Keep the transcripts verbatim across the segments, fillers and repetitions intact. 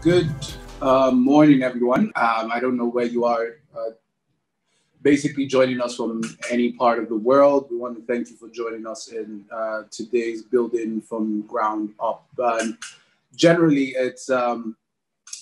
Good uh, morning, everyone. Um, I don't know where you are uh, basically joining us from any part of the world. We want to thank you for joining us in uh, today's Building From Ground Up. Um, generally, it's, um,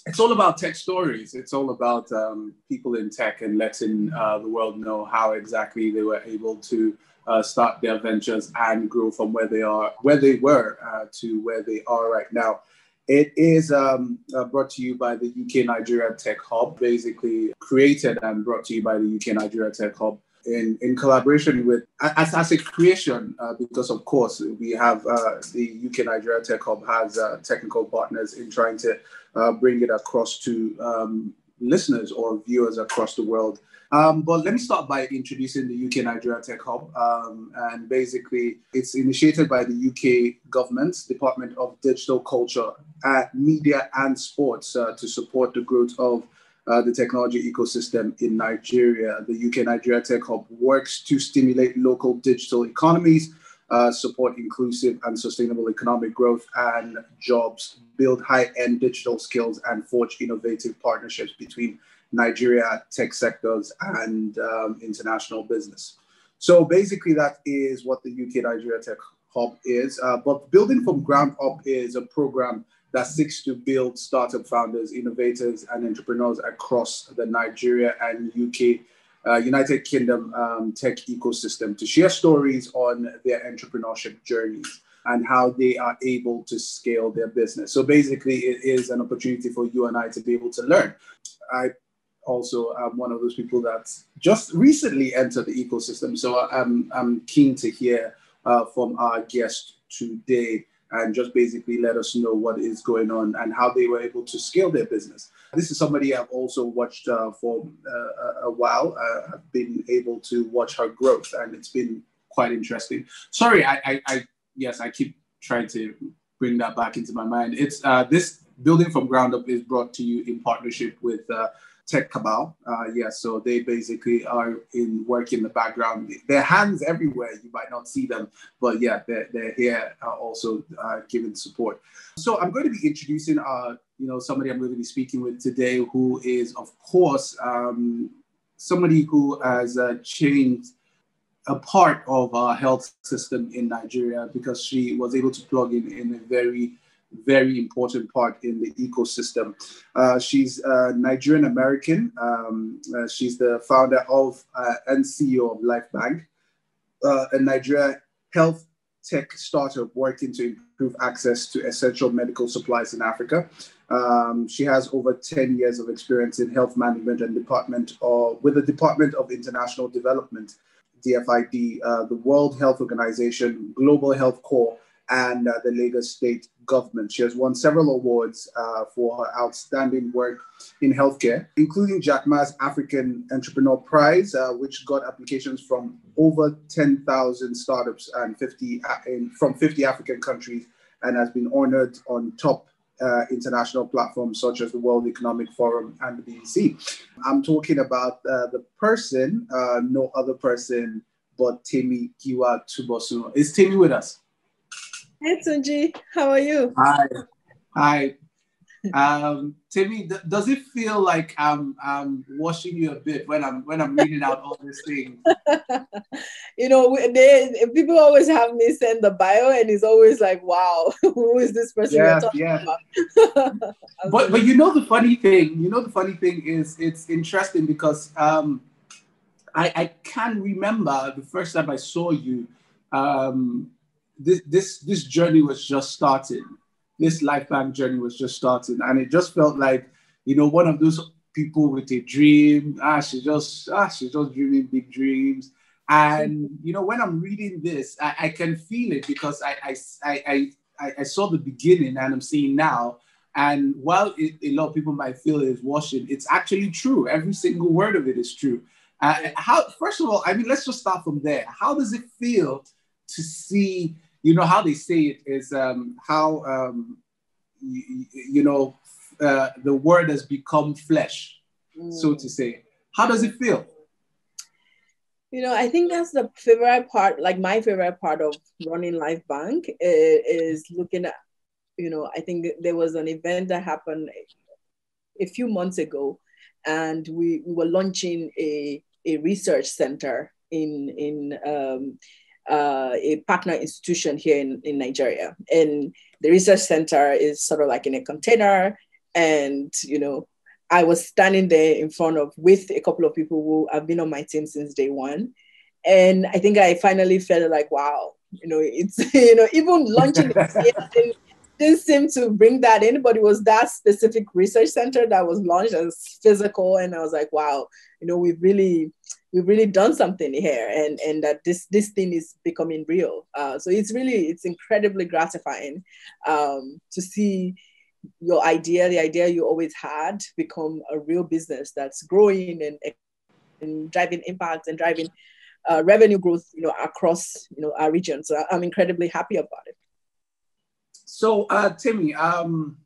it's all about tech stories. It's all about um, people in tech and letting uh, the world know how exactly they were able to uh, start their ventures and grow from where they are, where they were uh, to where they are right now. It is um, uh, brought to you by the U K-Nigeria Tech Hub, basically created and brought to you by the U K-Nigeria Tech Hub in, in collaboration with, as, as a creation, uh, because of course we have uh, the U K-Nigeria Tech Hub has uh, technical partners in trying to uh, bring it across to um, listeners or viewers across the world. Um, but let me start by introducing the U K-Nigeria Tech Hub. Um, and basically, it's initiated by the U K government's Department of Digital Culture, uh, Media and Sports uh, to support the growth of uh, the technology ecosystem in Nigeria. The U K-Nigeria Tech Hub works to stimulate local digital economies, uh, support inclusive and sustainable economic growth and jobs, build high-end digital skills, and forge innovative partnerships between Nigeria tech sectors and um, international business. So basically that is what the U K-Nigeria Tech Hub is. Uh, but Building From Ground Up is a program that seeks to build startup founders, innovators, and entrepreneurs across the Nigeria and U K, uh, United Kingdom um, tech ecosystem to share stories on their entrepreneurship journeys and how they are able to scale their business. So basically it is an opportunity for you and I to be able to learn. I also I'm one of those people that just recently entered the ecosystem. So I'm, I'm keen to hear uh, from our guest today and just basically let us know what is going on and how they were able to scale their business. This is somebody I've also watched uh, for uh, a while. Uh, I've been able to watch her growth and it's been quite interesting. Sorry, I, I, I yes, I keep trying to bring that back into my mind. It's uh, this Building From Ground Up is brought to you in partnership with uh, Tech Cabal. Uh, yeah, so they basically are in work in the background. Their hands everywhere, you might not see them, but yeah, they're, they're here uh, also uh, giving support. So I'm going to be introducing, uh, you know, somebody I'm going to be speaking with today who is, of course, um, somebody who has uh, changed a part of our health system in Nigeria because she was able to plug in in a very very important part in the ecosystem. Uh, she's uh, Nigerian-American. Um, uh, she's the founder of uh, and C E O of LifeBank, uh, a Nigeria health tech startup working to improve access to essential medical supplies in Africa. Um, she has over ten years of experience in health management and department of, with the Department of International Development, D F I D, uh, the World Health Organization, Global Health Corps, and uh, the Lagos State government. She has won several awards uh, for her outstanding work in healthcare, including Jack Ma's African Entrepreneur Prize, uh, which got applications from over ten thousand startups and fifty, in, from fifty African countries and has been honored on top uh, international platforms such as the World Economic Forum and the B B C. I'm talking about uh, the person, uh, no other person, but Temie Giwa-Tubosun. Is Temie with us? Hey, Tunji, how are you? Hi, hi. Um, Temie, th does it feel like I'm, I'm washing you a bit when I'm when I'm reading out all these things? You know, they, people always have me send the bio, and it's always like, "Wow, who is this person?" Yeah, talking yeah. About? but but you know the funny thing, you know the funny thing is it's interesting because um, I I can remember the first time I saw you. Um, This, this this journey was just starting. This LifeBank journey was just starting. And it just felt like, you know, one of those people with a dream. Ah, she's just, ah, she's just dreaming big dreams. And, you know, when I'm reading this, I, I can feel it because I, I, I, I saw the beginning and I'm seeing now. And while it, a lot of people might feel it is washing, it's actually true. Every single word of it is true. Uh, how, first of all, I mean, let's just start from there. How does it feel to see... You know, how they say it is um, how, um, you, you know, uh, the word has become flesh, mm. so to say. How does it feel? You know, I think that's the favorite part, like my favorite part of running LifeBank is looking at, you know, I think there was an event that happened a few months ago, and we, we were launching a, a research center in, in um, uh, a partner institution here in, in Nigeria. And the research center is sort of like in a container. And, you know, I was standing there in front of, with a couple of people who have been on my team since day one. And I think I finally felt like, wow, you know, it's, you know, even launching it didn't, didn't seem to bring that in, but it was that specific research center that was launched as physical. And I was like, wow, you know, we've really, we've really done something here, and, and that this, this thing is becoming real. Uh, so it's really, it's incredibly gratifying um, to see your idea, the idea you always had, become a real business that's growing and, and driving impact and driving Uh, revenue growth, you know, across, you know, our region. So I'm incredibly happy about it. So, uh, Temie, um,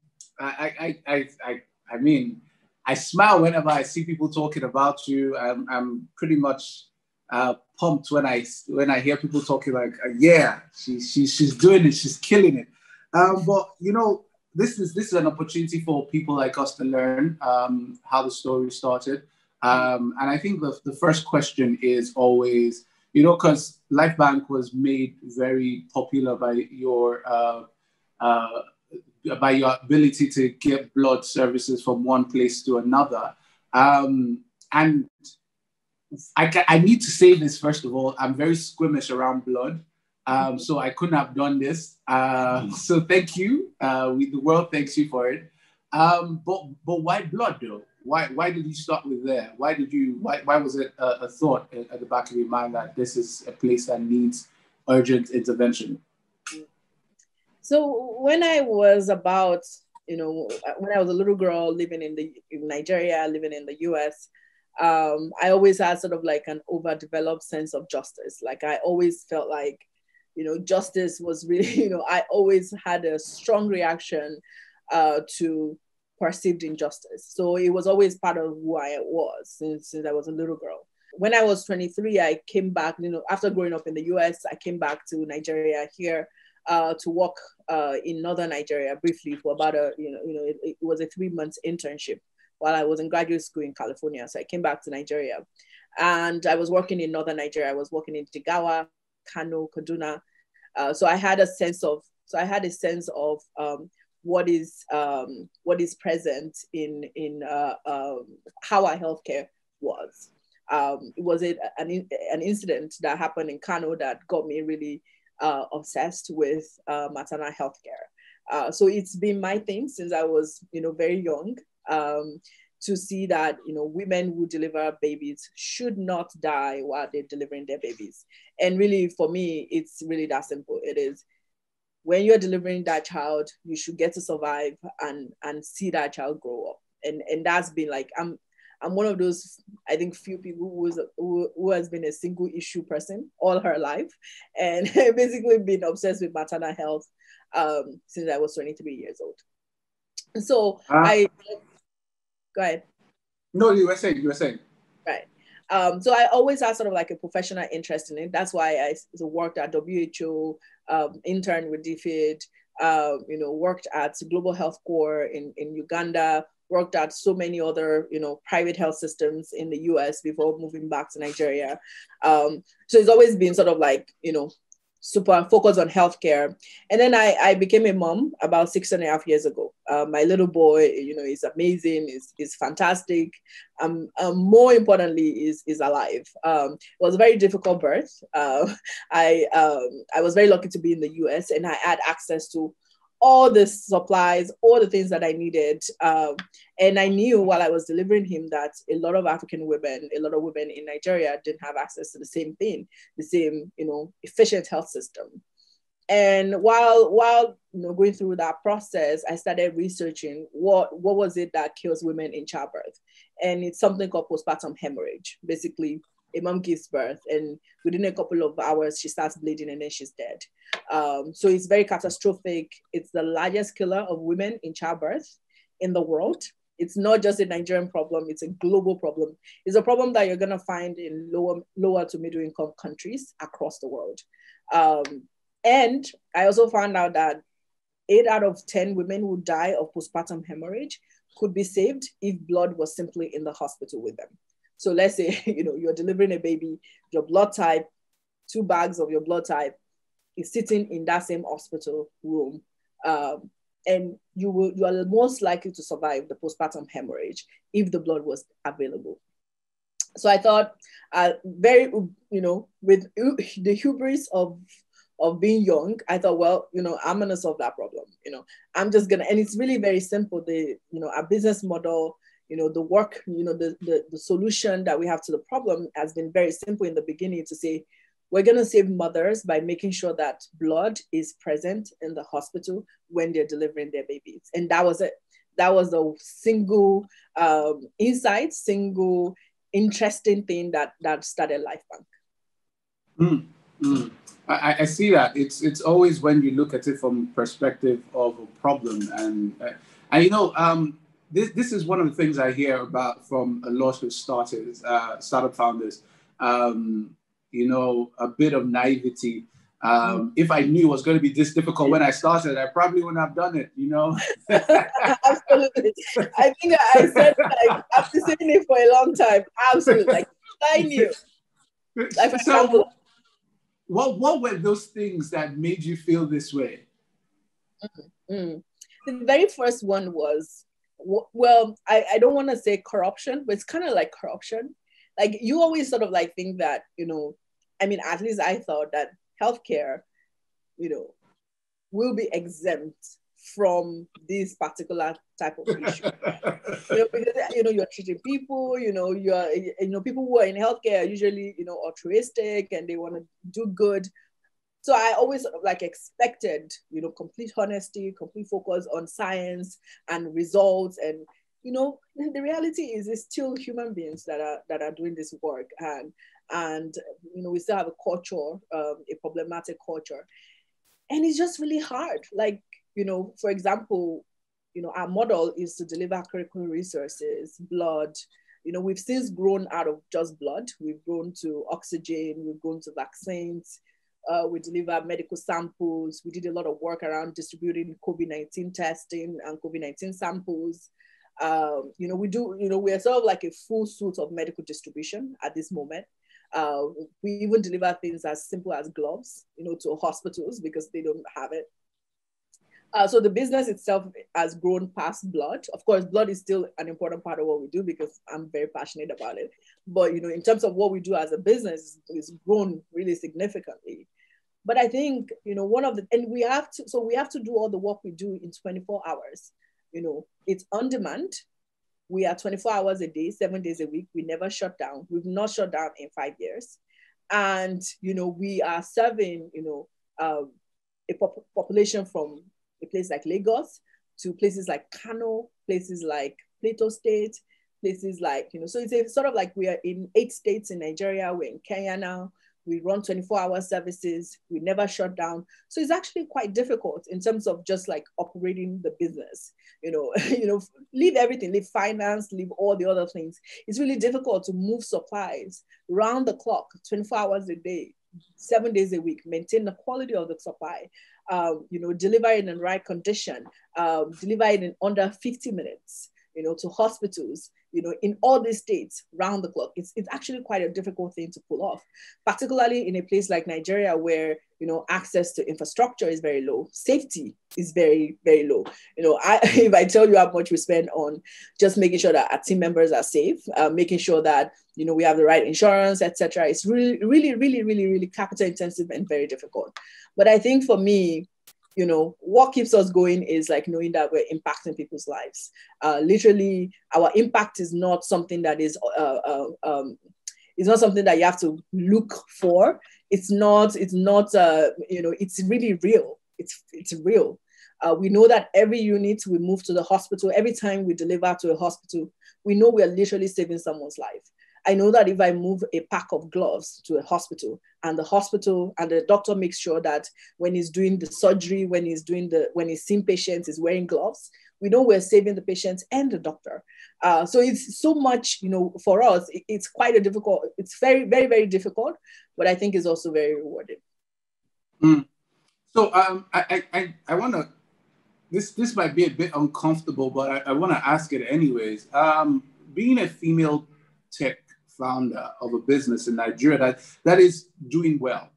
I, I, I, I, I mean, I smile whenever I see people talking about you. I'm, I'm pretty much uh, pumped when I when I hear people talking like, yeah, she, she, she's doing it, she's killing it. Um, but you know, this is this is an opportunity for people like us to learn um, how the story started. Um, and I think the, the first question is always, you know, because LifeBank was made very popular by your uh, uh, by your ability to get blood services from one place to another. Um, and I, I need to say this, first of all, I'm very squeamish around blood. Um, so I couldn't have done this. Uh, so thank you. Uh, we, the world thanks you for it. Um, but, but why blood though? Why, why did you start with there? Why did you, why, why was it a, a thought at, at the back of your mind that this is a place that needs urgent intervention? So when I was about, you know, when I was a little girl living in, the, in Nigeria, living in the U S, um, I always had sort of like an overdeveloped sense of justice. Like I always felt like, you know, justice was really, you know, I always had a strong reaction uh, to perceived injustice. So it was always part of who I was since, since I was a little girl. When I was twenty-three, I came back, you know, after growing up in the U S, I came back to Nigeria here uh, to work uh, in Northern Nigeria briefly for about a, you know, you know, it, it was a three month internship while I was in graduate school in California. So I came back to Nigeria and I was working in Northern Nigeria. I was working in Jigawa, Kano, Kaduna. Uh, so I had a sense of, so I had a sense of, um, what is um, what is present in in uh, um, how our healthcare was. Um, it was a, an an incident that happened in Kano that got me really uh, obsessed with uh, maternal healthcare. Uh, so it's been my thing since I was you know very young um, to see that you know women who deliver babies should not die while they're delivering their babies. And really for me, it's really that simple. It is. When you're delivering that child, you should get to survive and, and see that child grow up. And, and that's been like, I'm, I'm one of those, I think, few people who, is, who, who has been a single issue person all her life and basically been obsessed with maternal health um, since I was twenty-three years old. And so uh, I, go ahead. No, you were saying, you were saying. Right. Um, so I always had sort of like a professional interest in it. That's why I worked at W H O, um, interned with D F I D, uh, you know, worked at Global Health Corps in, in Uganda, worked at so many other, you know, private health systems in the U S before moving back to Nigeria. Um, so it's always been sort of like, you know, super focused on healthcare. And then I, I became a mom about six and a half years ago. Uh, my little boy, you know, is amazing, is is fantastic. Um, um, more importantly, is is alive. Um, it was a very difficult birth. Uh, I um, I was very lucky to be in the U S and I had access to all the supplies, all the things that I needed. Um, and I knew while I was delivering him that a lot of African women, a lot of women in Nigeria didn't have access to the same thing, the same, you know, efficient health system. And while, while you know, going through that process, I started researching what, what was it that kills women in childbirth? And it's something called postpartum hemorrhage. Basically, a mom gives birth and within a couple of hours, she starts bleeding and then she's dead. Um, so it's very catastrophic. It's the largest killer of women in childbirth in the world. It's not just a Nigerian problem. It's a global problem. It's a problem that you're going to find in lower, lower to middle income countries across the world. Um, and I also found out that eight out of ten women who die of postpartum hemorrhage could be saved if blood was simply in the hospital with them. So let's say, you know, you're delivering a baby, your blood type, two bags of your blood type is sitting in that same hospital room. Um, and you will, you are most likely to survive the postpartum hemorrhage if the blood was available. So I thought, uh, very, you know, with the hubris of, of being young, I thought, well, you know, I'm gonna solve that problem. You know, I'm just gonna, and it's really very simple. The, you know, our business model, you know, the work, you know, the, the, the solution that we have to the problem has been very simple in the beginning to say, we're gonna save mothers by making sure that blood is present in the hospital when they're delivering their babies. And that was it. That was the single um, insight, single interesting thing that, that started LifeBank. Mm, mm. I, I see that. It's, it's always when you look at it from perspective of a problem. And, uh, and you know, um, this, this is one of the things I hear about from a lot of starters, uh, startup founders. Um, you know, a bit of naivety. Um, if I knew it was going to be this difficult when I started, I probably wouldn't have done it, you know? Absolutely. I think I said, like, after saying it for a long time, absolutely. Like, I knew. Like, for example, what, what were those things that made you feel this way? Mm-hmm. The very first one was, well, I, I don't want to say corruption, but it's kind of like corruption. Like, you always sort of like think that, you know, I mean, at least I thought that healthcare, you know, will be exempt from this particular type of issue. You know, because, you know, you're treating people, you know, you're, you know, people who are in healthcare are usually, you know, altruistic and they want to do good. So I always sort of like expected, you know, complete honesty, complete focus on science and results. And, you know, the reality is it's still human beings that are, that are doing this work. And, and, you know, we still have a culture, um, a problematic culture. And it's just really hard. Like, you know, for example, you know, our model is to deliver critical resources, blood. You know, we've since grown out of just blood. We've grown to oxygen, we've grown to vaccines. Uh, we deliver medical samples. We did a lot of work around distributing COVID nineteen testing and COVID nineteen samples. Um, you know, we do, you know, we're sort of like a full suite of medical distribution at this moment. Uh, we even deliver things as simple as gloves, you know, to hospitals because they don't have it. Uh, so the business itself has grown past blood. Of course, blood is still an important part of what we do because I'm very passionate about it. But, you know, in terms of what we do as a business, it's grown really significantly. But I think, you know, one of the, and we have to, so we have to do all the work we do in twenty-four hours. You know, it's on demand. We are twenty-four hours a day, seven days a week. We never shut down. We've not shut down in five years. And, you know, we are serving, you know, um, a pop population from a place like Lagos to places like Kano, places like Plateau State, places like, you know, so it's a, sort of like we are in eight states in Nigeria. We're in Kenya now. We run twenty-four hour services. We never shut down. So it's actually quite difficult in terms of just like operating the business, you know, you know, leave everything, leave finance, leave all the other things. It's really difficult to move supplies round the clock, twenty-four hours a day, seven days a week, maintain the quality of the supply, um, you know, deliver it in the right condition, um, deliver it in under fifty minutes, you know, to hospitals, you know, in all these states round the clock. It's, it's actually quite a difficult thing to pull off, particularly in a place like Nigeria where, you know, access to infrastructure is very low. Safety is very, very low. You know, I, if I tell you how much we spend on just making sure that our team members are safe, uh, making sure that, you know, we have the right insurance, et cetera, it's really, really, really, really, really capital intensive and very difficult. But I think for me, you know, what keeps us going is like knowing that we're impacting people's lives. Uh, literally, our impact is not something that is, uh, uh, um, it's not something that you have to look for. It's not, it's not, uh, you know, it's really real. It's, it's real. Uh, we know that every unit we move to the hospital, every time we deliver to a hospital, we know we're literally saving someone's life. I know that if I move a pack of gloves to a hospital and the hospital and the doctor makes sure that when he's doing the surgery, when he's doing the, when he's seeing patients, he's wearing gloves, we know we're saving the patients and the doctor. Uh, so it's so much, you know, for us, it, it's quite a difficult, it's very, very, very difficult, but I think it's also very rewarding. Mm. So um, I, I, I want to This this might be a bit uncomfortable, but I, I want to ask it anyways. Um, being a female tech founder of a business in Nigeria that, that is doing well,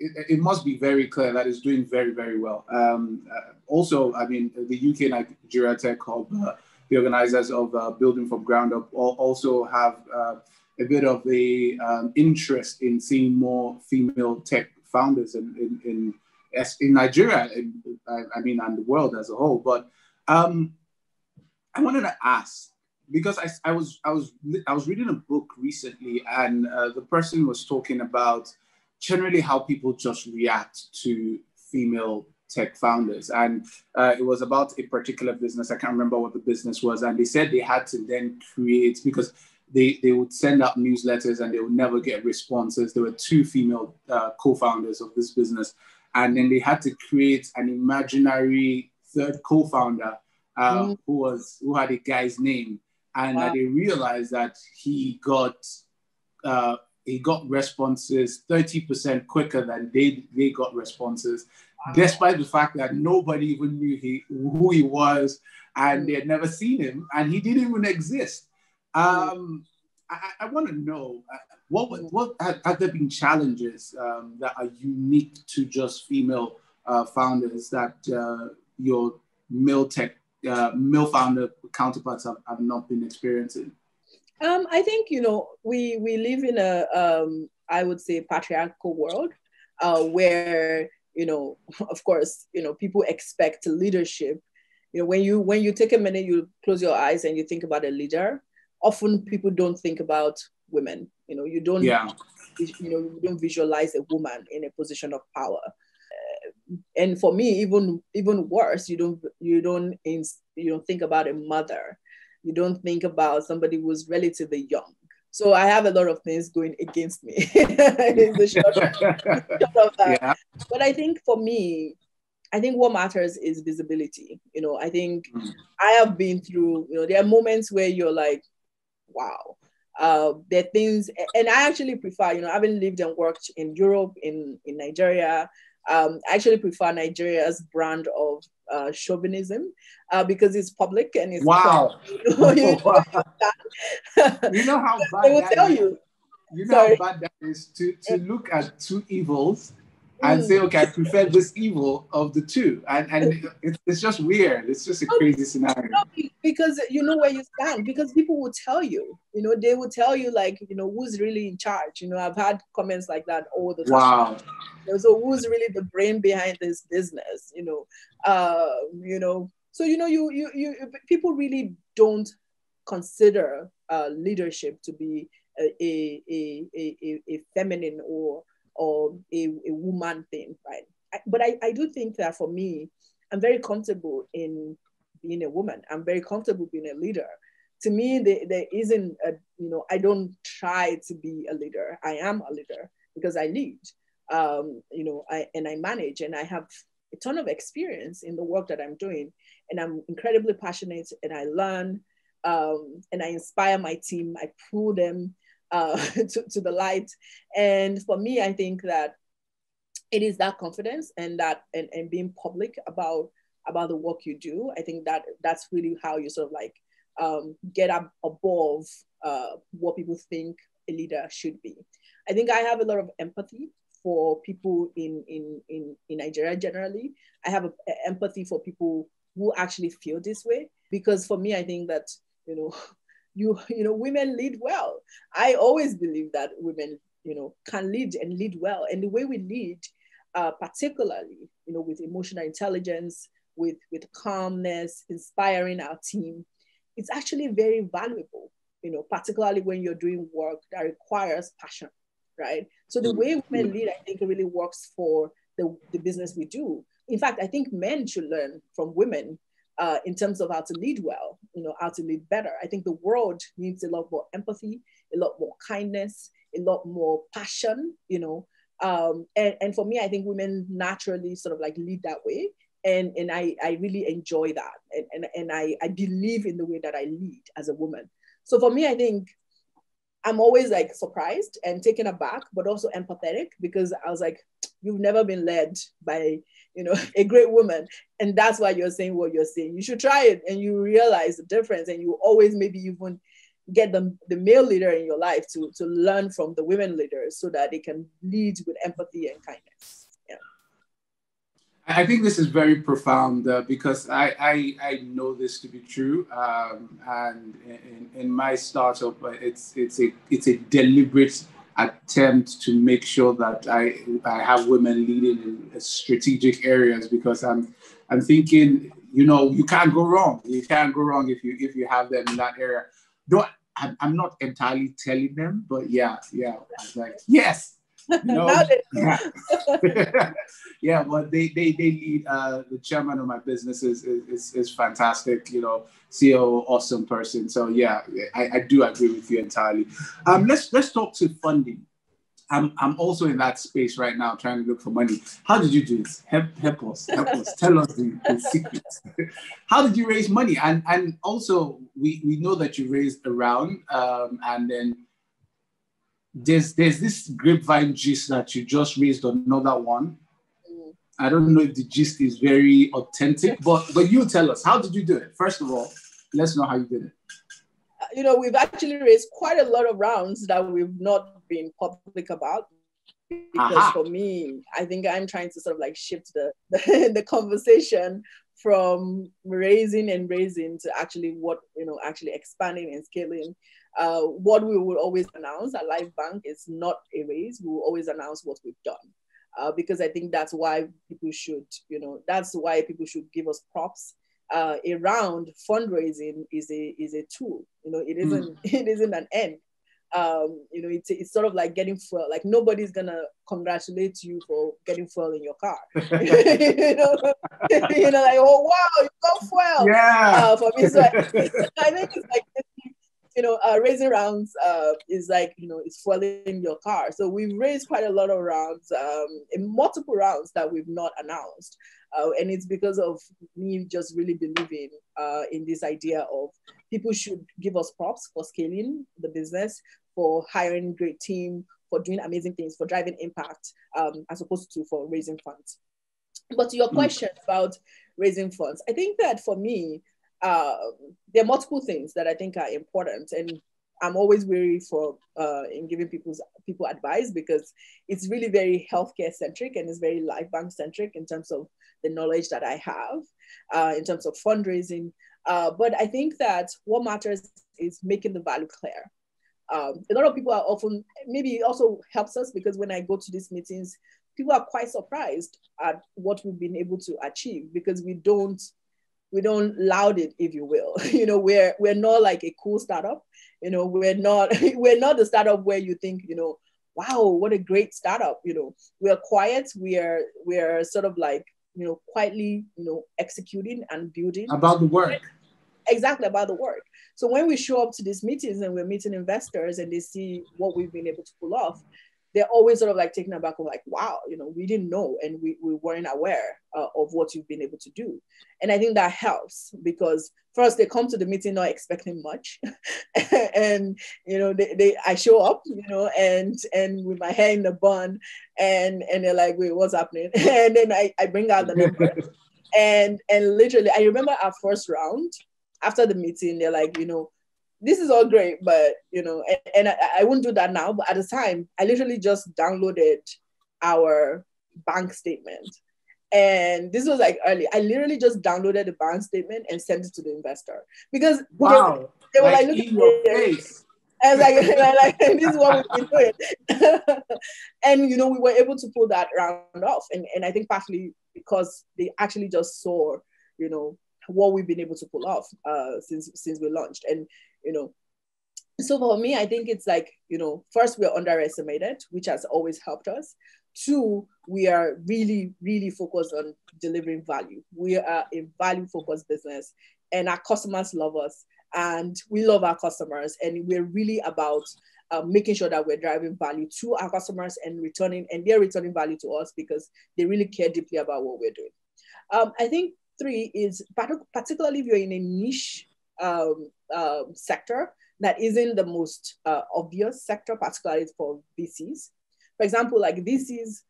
it, it must be very clear that is doing very, very well. Um, uh, also, I mean, the U K-Nigeria Tech Hub, uh, the organizers of uh, Building From Ground Up also have uh, a bit of a um, interest in seeing more female tech founders in, in, in in Nigeria, I mean, and the world as a whole. But um, I wanted to ask, because I, I was I was I was reading a book recently, and uh, the person was talking about generally how people just react to female tech founders, and uh, it was about a particular business. I can't remember what the business was, and they said they had to then create, because They, they would send out newsletters and they would never get responses. There were two female uh, co-founders of this business, and then they had to create an imaginary third co-founder uh, mm. who was who had a guy's name, and wow. uh, they realized that he got uh, he got responses thirty percent quicker than they they got responses, wow. despite the fact that nobody even knew he, who he was, and they had never seen him, and he didn't even exist. Um, I, I want to know, what, what have, have there been challenges um, that are unique to just female uh, founders that uh, your male tech, uh, male founder counterparts have, have not been experiencing? Um, I think, you know, we, we live in a, um, I would say, patriarchal world uh, where, you know, of course, you know, people expect leadership. You know, when you, when you take a minute, you close your eyes and you think about a leader. Often people don't think about women. You know, you don't, yeah. you know, you don't visualize a woman in a position of power. Uh, and for me, even even worse, you don't you don't you don't think about a mother. You don't think about somebody who's relatively young. So I have a lot of things going against me. It's the short of that. Yeah. But I think for me, I think what matters is visibility. You know, I think mm. I have been through. You know, there are moments where you're like, wow, uh, there are things, and I actually prefer, you know, having lived and worked in Europe, in, in Nigeria, um, I actually prefer Nigeria's brand of uh, chauvinism uh, because it's public and it's- Wow. You know, you wow. know, you know how bad they will that tell is. You. You know Sorry. How bad that is to, to look at two evils and mm. say, okay, I prefer this evil of the two. And, and it's, it's just weird. It's just a crazy scenario. Because you know where you stand, because people will tell you, you know, they will tell you like, you know, who's really in charge. You know, I've had comments like that all the time. Wow. So who's really the brain behind this business, you know, uh, you know, so, you know, you, you, you, people really don't consider uh, leadership to be a, a, a, a, a feminine or, or a, a woman thing, right? I, but I, I do think that for me, I'm very comfortable in being a woman. I'm very comfortable being a leader. To me, there, there isn't a, you know, I don't try to be a leader. I am a leader because I lead, um, you know, I, and I manage, and I have a ton of experience in the work that I'm doing, and I'm incredibly passionate, and I learn, um, and I inspire my team. I pull them Uh, to, to the light. And for me, I think that it is that confidence and that and, and being public about about the work you do. I think that that's really how you sort of like um, get up above uh, what people think a leader should be. I think I have a lot of empathy for people in in in, in Nigeria generally. I have a, a empathy for people who actually feel this way, because for me, I think that, you know, You, you know, women lead well. I always believe that women, you know, can lead and lead well. And the way we lead, uh, particularly, you know, with emotional intelligence, with, with calmness, inspiring our team, it's actually very valuable, you know, particularly when you're doing work that requires passion, right? So the way women lead, I think, really works for the, the business we do. In fact, I think men should learn from women Uh, in terms of how to lead well, you know, how to lead better. I think the world needs a lot more empathy, a lot more kindness, a lot more passion, you know. Um, and, and for me, I think women naturally sort of like lead that way. And, and I, I really enjoy that. And, and, and I, I believe in the way that I lead as a woman. So for me, I think I'm always like surprised and taken aback, but also empathetic, because I was like, you've never been led by, you know, a great woman. And that's why you're saying what you're saying. You should try it, and you realize the difference. And you always maybe even get the, the male leader in your life to, to learn from the women leaders so that they can lead with empathy and kindness. Yeah. I think this is very profound uh, because I, I, I know this to be true. Um, and in, in my startup, it's, it's, a, it's a deliberate attempt to make sure that I, I have women leading in strategic areas, because I'm, I'm thinking, you know, you can't go wrong. You can't go wrong if you, if you have them in that area. No, I'm not entirely telling them, but yeah, yeah. I was like, yes, you know, yeah. Yeah, but they, they, they lead, uh, the chairman of my business is, is, is fantastic, you know, C E O, awesome person. So yeah, I, I do agree with you entirely. Um, let's, let's talk to funding. I'm, I'm also in that space right now, trying to look for money. How did you do this? Help, help us, help us, tell us the, the secrets. How did you raise money? And and also, we, we know that you raised a round, um, and then there's, there's this grapevine gist that you just raised another one. I don't know if the gist is very authentic, but, but you tell us, how did you do it? First of all, let's know how you did it. You know, we've actually raised quite a lot of rounds that we've not been public about, because Aha. for me, I think I'm trying to sort of like shift the, the, the conversation from raising and raising to actually what, you know, actually expanding and scaling. Uh, what we will always announce at LifeBank is not a raise. We will always announce what we've done. Uh, because I think that's why people should, you know, that's why people should give us props. Uh, a round fundraising is a, is a tool, you know, it isn't, mm. it isn't an end. Um, you know, it's, it's sort of like getting fuel. Like nobody's gonna congratulate you for getting fuel in your car. You know, you know, like, oh wow, you got fuel. Yeah. Uh, for me, so I, I think it's like, you know, uh, raising rounds uh, is like, you know, it's fueling your car. So we've raised quite a lot of rounds, um, in multiple rounds that we've not announced, uh, and it's because of me just really believing uh, in this idea of. People should give us props for scaling the business, for hiring great team, for doing amazing things, for driving impact, um, as opposed to for raising funds. But to your question mm. about raising funds, I think that for me, uh, there are multiple things that I think are important. And I'm always wary for uh, in giving people's, people advice, because it's really very healthcare centric and it's very LifeBank centric in terms of the knowledge that I have, uh, in terms of fundraising. Uh, but I think that what matters is making the value clear. Um, a lot of people are often, maybe it also helps us, because when I go to these meetings, people are quite surprised at what we've been able to achieve, because we don't, we don't loud it, if you will. You know, we're, we're not like a cool startup. You know, we're not, we're not the startup where you think, you know, wow, what a great startup. You know, we're quiet. We are, we're sort of like, you know, quietly, you know, executing and building. About the work. Exactly, about the work. So when we show up to these meetings and we're meeting investors and they see what we've been able to pull off, they're always sort of like taken aback of like, wow, you know, we didn't know, and we, we weren't aware uh, of what you've been able to do. And I think that helps, because first they come to the meeting not expecting much. And, you know, they, they I show up, you know, and and with my hair in a bun, and and they're like, wait, what's happening? And then I, I bring out the number. and and literally, I remember our first round, after the meeting, they're like, you know, this is all great, but, you know, and, and I, I wouldn't do that now, but at the time, I literally just downloaded our bank statement. And this was like early. I literally just downloaded the bank statement and sent it to the investor, because wow. they, they were like, like look at your face. And like, like, this is what we've been doing. And, you know, we were able to pull that round off. And, and I think partly because they actually just saw, you know, what we've been able to pull off uh, since since we launched. And, you know, so for me, I think it's like, you know, first, we're underestimated, which has always helped us. Two, we are really, really focused on delivering value. We are a value-focused business, and our customers love us, and we love our customers. And we're really about uh, making sure that we're driving value to our customers and returning, and they're returning value to us, because they really care deeply about what we're doing. Um, I think three is, particularly if you're in a niche um, um, sector, that isn't the most uh, obvious sector, particularly for V Cs. For example, like V Cs,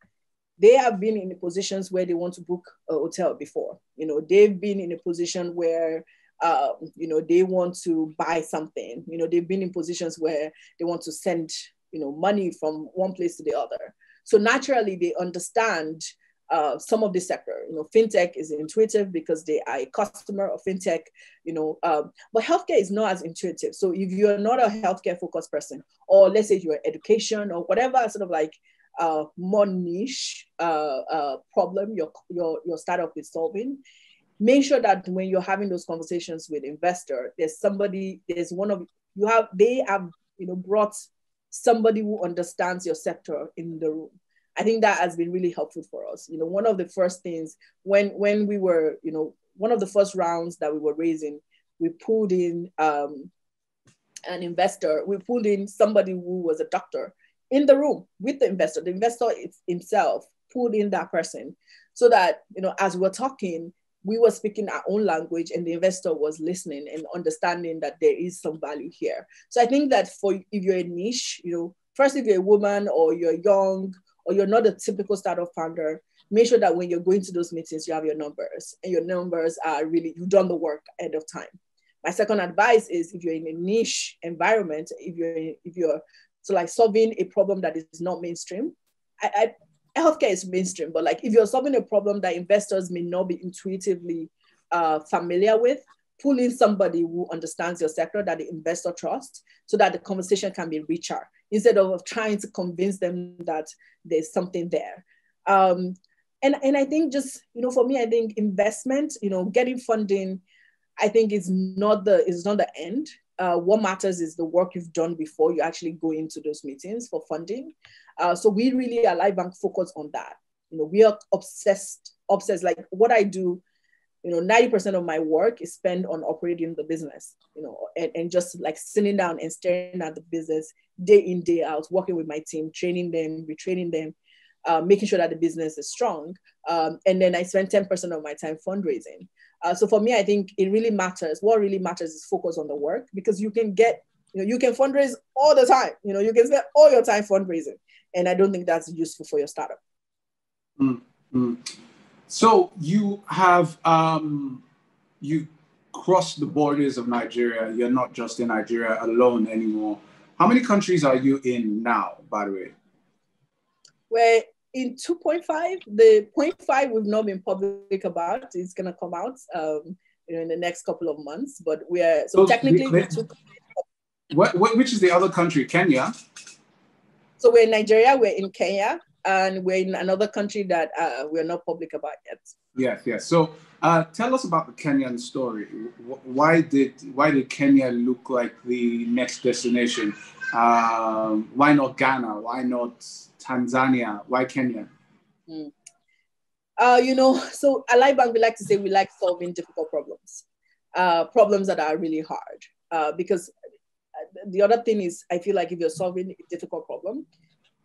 they have been in the positions where they want to book a hotel before. You know, they've been in a position where, uh, you know, they want to buy something. You know, they've been in positions where they want to send, you know, money from one place to the other. So naturally, they understand uh, some of the sector. You know, fintech is intuitive because they are a customer of fintech. You know, um, but healthcare is not as intuitive. So if you're not a healthcare-focused person, or let's say you're education or whatever sort of like Uh, more niche uh, uh, problem your, your, your startup is solving, make sure that when you're having those conversations with investor, there's somebody, there's one of, you have, they have, you know, brought somebody who understands your sector in the room. I think that has been really helpful for us. You know, one of the first things when, when we were, you know, one of the first rounds that we were raising, we pulled in um, an investor, we pulled in somebody who was a doctor in the room with the investor. The investor himself pulled in that person so that, you know, as we're talking, we were speaking our own language and the investor was listening and understanding that there is some value here. So I think that for, if you're a niche, you know, first, if you're a woman or you're young or you're not a typical startup founder, make sure that when you're going to those meetings, you have your numbers and your numbers are really, you've done the work ahead of time. My second advice is if you're in a niche environment, if you're, in, if you're, So like solving a problem that is not mainstream. I, I, healthcare is mainstream, but like if you're solving a problem that investors may not be intuitively uh, familiar with, pull in somebody who understands your sector that the investor trusts so that the conversation can be richer instead of trying to convince them that there's something there. Um, and, and I think just, you know, for me, I think investment, you know, getting funding, I think is not the, is not the end. Uh, what matters is the work you've done before you actually go into those meetings for funding. Uh, so we really at LifeBank focus on that. You know, we are obsessed, obsessed, like what I do, you know, ninety percent of my work is spent on operating the business, you know, and, and just like sitting down and staring at the business day in, day out, working with my team, training them, retraining them, uh, making sure that the business is strong. Um, and then I spend ten percent of my time fundraising. Uh, so for me, I think it really matters. What really matters is focus on the work because you can get, you know, you can fundraise all the time. You know, you can spend all your time fundraising. And I don't think that's useful for your startup. Mm-hmm. So you have, um, you crossed the borders of Nigeria. You're not just in Nigeria alone anymore. How many countries are you in now, by the way? We're in two point five, the zero point five we've not been public about is going to come out um, you know, in the next couple of months. But we are, so, so technically, we took... what, what, which is the other country? Kenya? So we're in Nigeria, we're in Kenya, and we're in another country that uh, we're not public about yet. Yes, yes. So uh, tell us about the Kenyan story. Why did, why did Kenya look like the next destination? Um, why not Ghana? Why not Tanzania? Why Kenya? Mm. Uh, you know, so at LifeBank, we like to say we like solving difficult problems, uh, problems that are really hard. Uh, because the other thing is, I feel like if you're solving a difficult problem,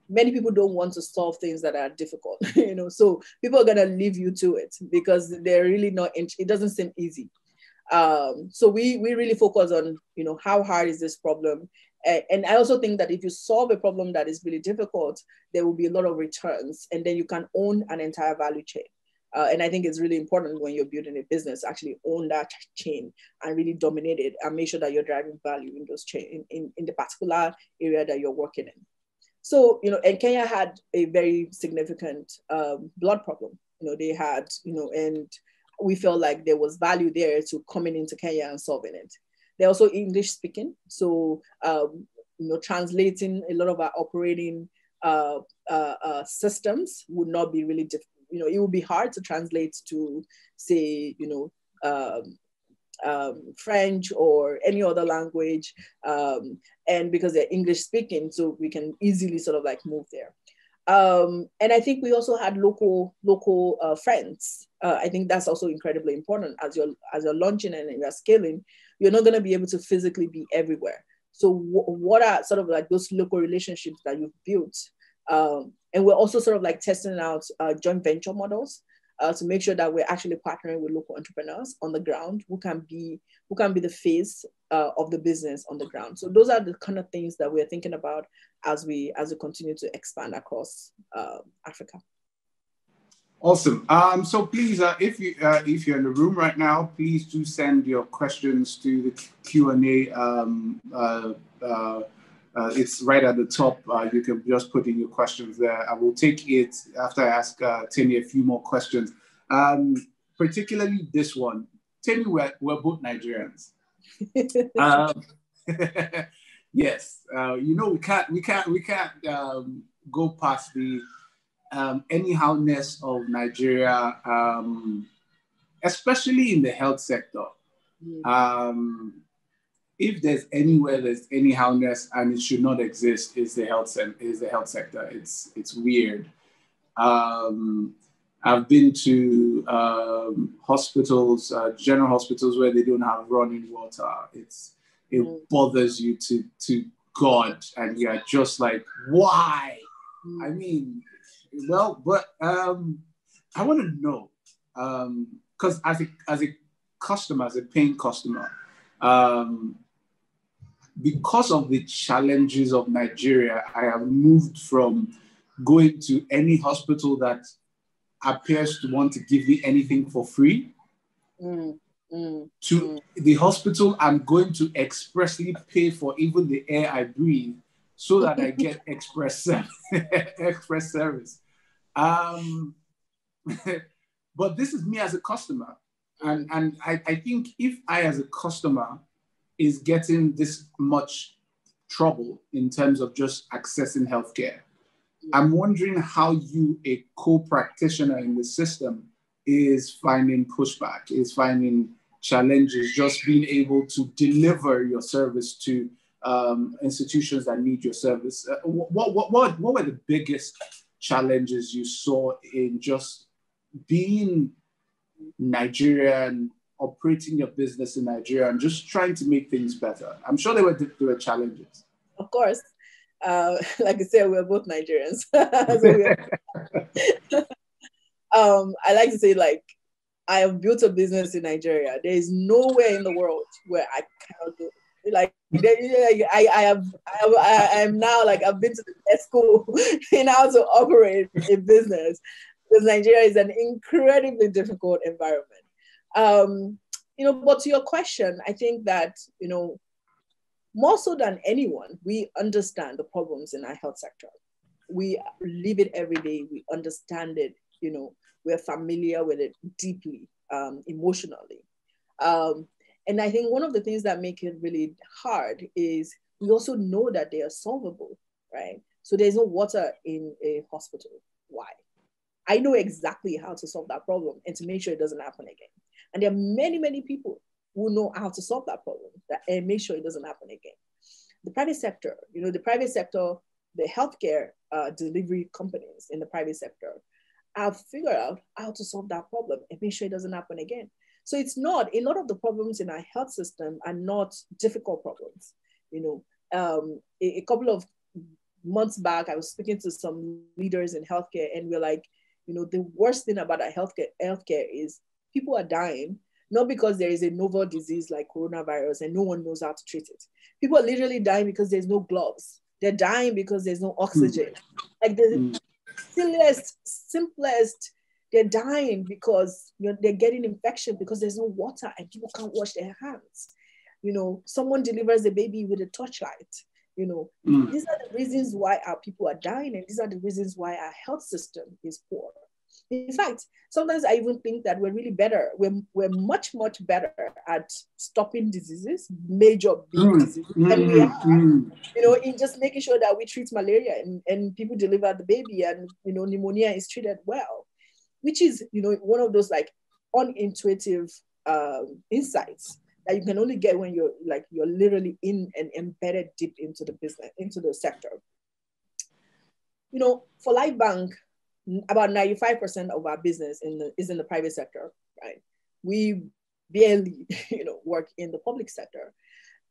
many people don't want to solve things that are difficult, you know, so people are going to leave you to it because they're really not, it doesn't seem easy. Um, so we, we really focus on, you know, how hard is this problem? And I also think that if you solve a problem that is really difficult, there will be a lot of returns and then you can own an entire value chain. Uh, and I think it's really important when you're building a business, actually own that chain and really dominate it and make sure that you're driving value in those chain, in, in, in the particular area that you're working in. So, you know, and Kenya had a very significant um, blood problem. You know, they had, you know, and we felt like there was value there to coming into Kenya and solving it. They're also English speaking, so um, you know, translating a lot of our operating uh, uh, uh, systems would not be really difficult. You know, it would be hard to translate to, say, you know, um, um, French or any other language, um, and because they're English speaking, so we can easily sort of like move there. Um, and I think we also had local local uh, friends. Uh, I think that's also incredibly important as you're as you're launching and you're scaling. You're not going to be able to physically be everywhere. So w what are sort of like those local relationships that you've built? Um, and we're also sort of like testing out uh, joint venture models. uh, to make sure that we're actually partnering with local entrepreneurs on the ground who can be who can be the face uh, of the business on the ground. So those are the kind of things that we're thinking about as we as we continue to expand across uh, Africa. Awesome. Um, so please, uh, if you uh, if you're in the room right now, please do send your questions to the Q and A. Um, uh, uh, uh, it's right at the top. Uh, you can just put in your questions there. I will take it after I ask uh, Temie a few more questions, um, particularly this one. Temie, we're, we're both Nigerians. um, yes, uh, you know we can't we can't we can't um, go past the. Um, anyhowness of Nigeria, um, especially in the health sector. Mm. Um, if there's anywhere there's anyhowness and it should not exist, is the health is the health sector. It's it's weird. Um, I've been to um, hospitals, uh, general hospitals where they don't have running water. It's it mm. bothers you to to God, and you're just like, why? Mm. I mean. Well, but um, I want to know, because um, as a as a customer, as a paying customer, um, because of the challenges of Nigeria, I have moved from going to any hospital that appears to want to give me anything for free mm, mm, to mm. the hospital I'm going to expressly pay for even the air I breathe, so that I get express express service. Um, but this is me as a customer. And, and I, I think if I as a customer is getting this much trouble in terms of just accessing healthcare, I'm wondering how you, a co-practitioner in the system, is finding pushback, is finding challenges, just being able to deliver your service to um, institutions that need your service. Uh, what, what, what, what were the biggest challenges you saw in just being Nigerian, operating your business in Nigeria, and just trying to make things better? I'm sure there were, there were challenges. Of course. Uh, like I said, we're both Nigerians. So um, I like to say, like, I have built a business in Nigeria. There is nowhere in the world where I cannot do it. Like, I, I have, I am now like, I've been to the best school in how to operate a business, because Nigeria is an incredibly difficult environment. Um, you know, but to your question, I think that, you know, more so than anyone, we understand the problems in our health sector. We live it every day. We understand it, you know, we're familiar with it deeply, um, emotionally. Um, And I think one of the things that make it really hard is we also know that they are solvable, right? So there's no water in a hospital. Why? I know exactly how to solve that problem and to make sure it doesn't happen again. And there are many, many people who know how to solve that problem that, and make sure it doesn't happen again. The private sector, you know, the private sector, the healthcare uh, delivery companies in the private sector have figured out how to solve that problem and make sure it doesn't happen again. So it's not, a lot of the problems in our health system are not difficult problems. You know, um, a, a couple of months back, I was speaking to some leaders in healthcare, and we're like, you know, the worst thing about our healthcare, healthcare is people are dying, not because there is a novel disease like coronavirus and no one knows how to treat it. People are literally dying because there's no gloves. They're dying because there's no oxygen. Mm. Like the mm. simplest, simplest, they're dying because, you know, they're getting infection because there's no water and people can't wash their hands. You know, someone delivers a baby with a torchlight. You know, mm. these are the reasons why our people are dying, and these are the reasons why our health system is poor. In fact, sometimes I even think that we're really better. We're, we're much, much better at stopping diseases, major big mm. diseases, mm. than we are, mm. you know, in just making sure that we treat malaria and, and people deliver the baby and, you know, pneumonia is treated well, which is, you know, one of those like unintuitive um, insights that you can only get when you're like, you're literally in and embedded deep into the business, into the sector. You know, for LifeBank, about ninety-five percent of our business in the, is in the private sector, right? We barely, you know, work in the public sector.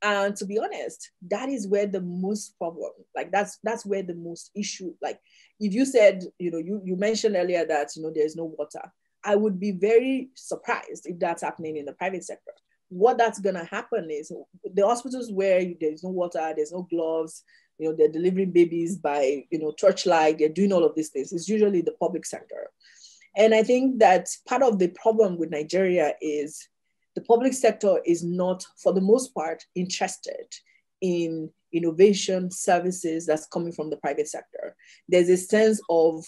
And to be honest, that is where the most problem, like that's that's where the most issue, like if you said, you know, you, you mentioned earlier that, you know, there's no water. I would be very surprised if that's happening in the private sector. What that's going to happen is the hospitals where there's no water, there's no gloves, you know, they're delivering babies by, you know, torchlight, they're doing all of these things. It's usually the public sector. And I think that part of the problem with Nigeria is the public sector is not, for the most part, interested in innovation services that's coming from the private sector. There's a sense of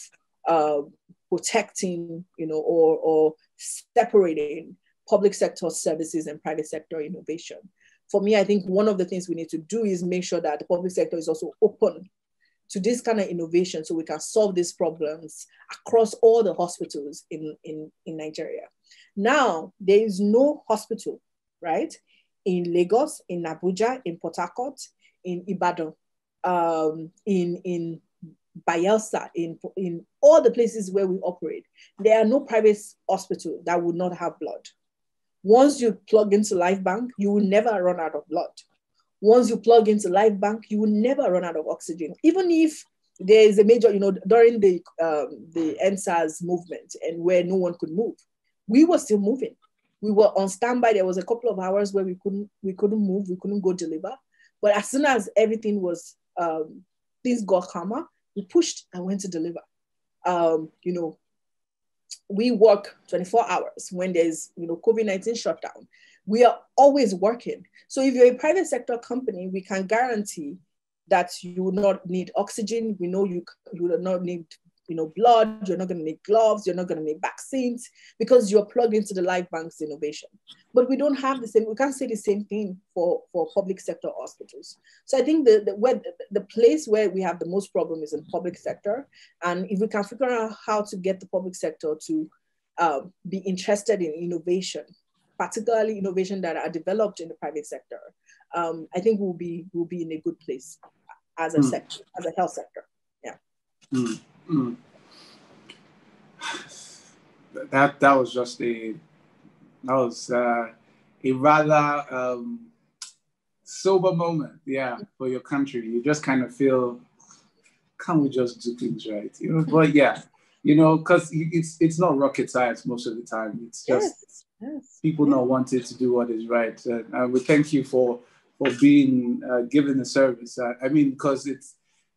uh, protecting, you know, or, or separating public sector services and private sector innovation. For me, I think one of the things we need to do is make sure that the public sector is also open to this kind of innovation so we can solve these problems across all the hospitals in, in, in Nigeria. Now, there is no hospital, right, in Lagos, in Abuja, in Port Harcourt, in Ibadan, um, in, in Bayelsa, in, in all the places where we operate. There are no private hospital that would not have blood. Once you plug into LifeBank, you will never run out of blood. Once you plug into LifeBank, you will never run out of oxygen. Even if there is a major, you know, during the, um, the N SARS movement and where no one could move, we were still moving. We were on standby. There was a couple of hours where we couldn't, we couldn't move, we couldn't go deliver. But as soon as everything was, um, things got calmer, we pushed and went to deliver. Um, you know, we work twenty-four hours when there's, you know, COVID nineteen shutdown. We are always working. So if you're a private sector company, we can guarantee that you will not need oxygen. We know you, you will not need, you know, blood. You're not going to need gloves. You're not going to need vaccines because you're plugged into the LifeBank's innovation. But we don't have the same, we can't say the same thing for, for public sector hospitals. So I think the, the, where, the place where we have the most problem is in public sector. And if we can figure out how to get the public sector to um, be interested in innovation, particularly innovation that are developed in the private sector, um, I think we'll be, we'll be in a good place as a mm. sector, as a health sector, yeah. Mm. Mm. That that was just a that was uh, a rather um, sober moment, yeah, for your country. You just kind of feel, can't we just do things right? You know, but yeah, you know, because it's it's not rocket science most of the time. It's just yes, yes, people yes. not wanting to do what is right. And uh, we thank you for for being uh, given the service. Uh, I mean, because it's.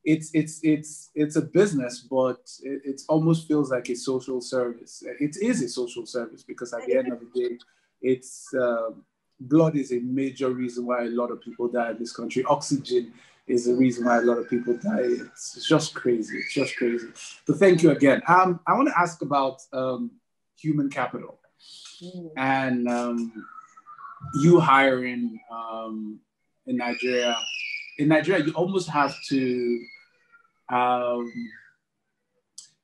It's it's it's it's a business, but it, it almost feels like a social service. It is a social service because at the end of the day, it's um, blood is a major reason why a lot of people die in this country. Oxygen is a reason why a lot of people die. It's just crazy. It's just crazy. But thank you again. Um, I want to ask about um, human capital and um, you hiring um, in Nigeria. In Nigeria, you almost have to. Um,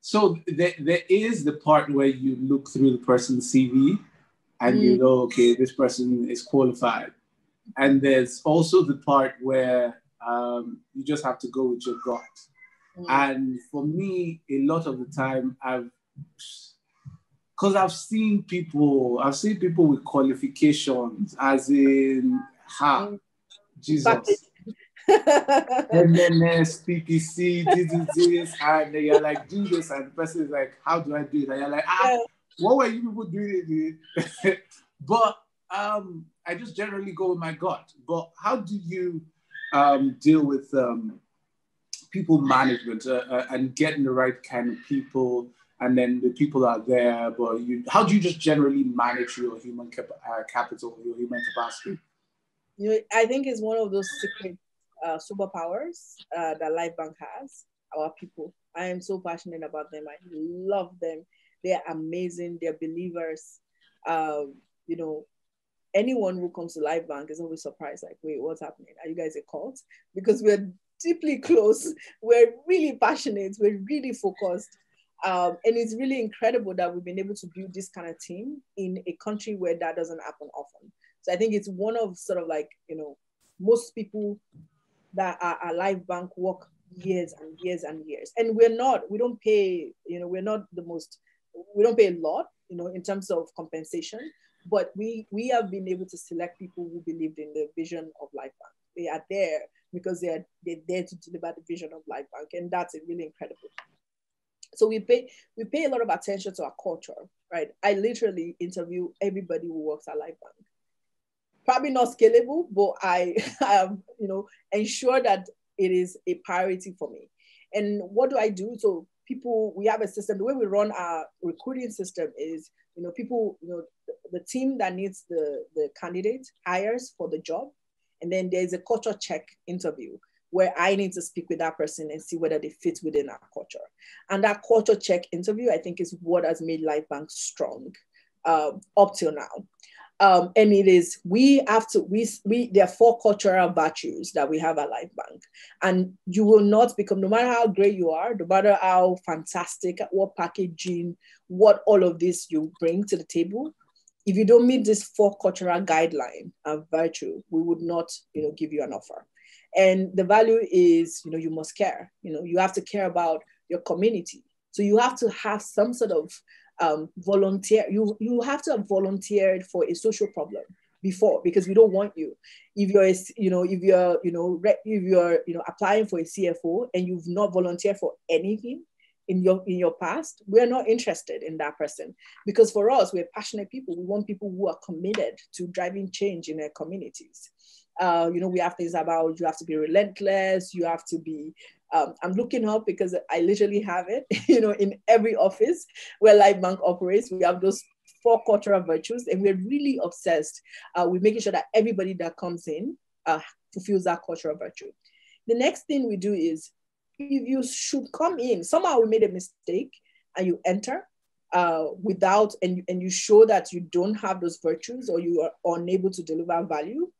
so there, there is the part where you look through the person's C V and mm. you know, okay, this person is qualified. And there's also the part where um, you just have to go with your gut. Mm. And for me, a lot of the time, I've, because I've seen people, I've seen people with qualifications as in, ha, Jesus. M M S, P P C, this is this, and you're like, do this, and the person is like, how do I do it? And you're like, ah, what were you people doing? But um, I just generally go with my gut. But how do you um, deal with um, people management uh, uh, and getting the right kind of people, and then the people are there, but you, how do you just generally manage your human cap- uh, capital, your human capacity? You know, I think it's one of those secret Uh, superpowers uh, that LifeBank has, our people. I am so passionate about them. I love them. They are amazing. They're believers. Um, you know, anyone who comes to LifeBank is always surprised, like, wait, what's happening? Are you guys a cult? Because we're deeply close. We're really passionate. We're really focused. Um, and it's really incredible that we've been able to build this kind of team in a country where that doesn't happen often. So I think it's one of sort of like, you know, most people that are, are LifeBank work years and years and years. And we're not, we don't pay, you know, we're not the most, we don't pay a lot, you know, in terms of compensation, but we, we have been able to select people who believed in the vision of LifeBank. They are there because they are, they're there to deliver the vision of LifeBank. And that's really incredible. So we pay we pay a lot of attention to our culture, right? I literally interview everybody who works at LifeBank. Probably not scalable, but I have, you know, ensure that it is a priority for me. And what do I do? So people, we have a system. The way we run our recruiting system is, you know, people, you know, the, the team that needs the the candidate hires for the job, and then there is a culture check interview where I need to speak with that person and see whether they fit within our culture. And that culture check interview, I think, is what has made LifeBank strong uh, up till now. Um, and it is, we have to, we, we, there are four cultural virtues that we have at LifeBank. And you will not become, no matter how great you are, no matter how fantastic, what packaging, what all of this you bring to the table, if you don't meet this four cultural guideline and virtue, we would not, you know, give you an offer. And the value is, you know, you must care. You know, you have to care about your community. So you have to have some sort of um, volunteer. You, you have to have volunteered for a social problem before, because we don't want you. If you're, a, you know, if you're, you know, if you're, you know, applying for a C F O and you've not volunteered for anything in your, in your past, we're not interested in that person, because for us, we're passionate people. We want people who are committed to driving change in their communities. Uh, you know, we have things about, you have to be relentless, you have to be, um, I'm looking up because I literally have it, you know, in every office where LifeBank operates, we have those four cultural virtues, and we're really obsessed uh, with making sure that everybody that comes in uh, fulfills that cultural virtue. The next thing we do is, if you should come in, somehow we made a mistake and you enter, Uh, without, and, and you show that you don't have those virtues or you are unable to deliver value,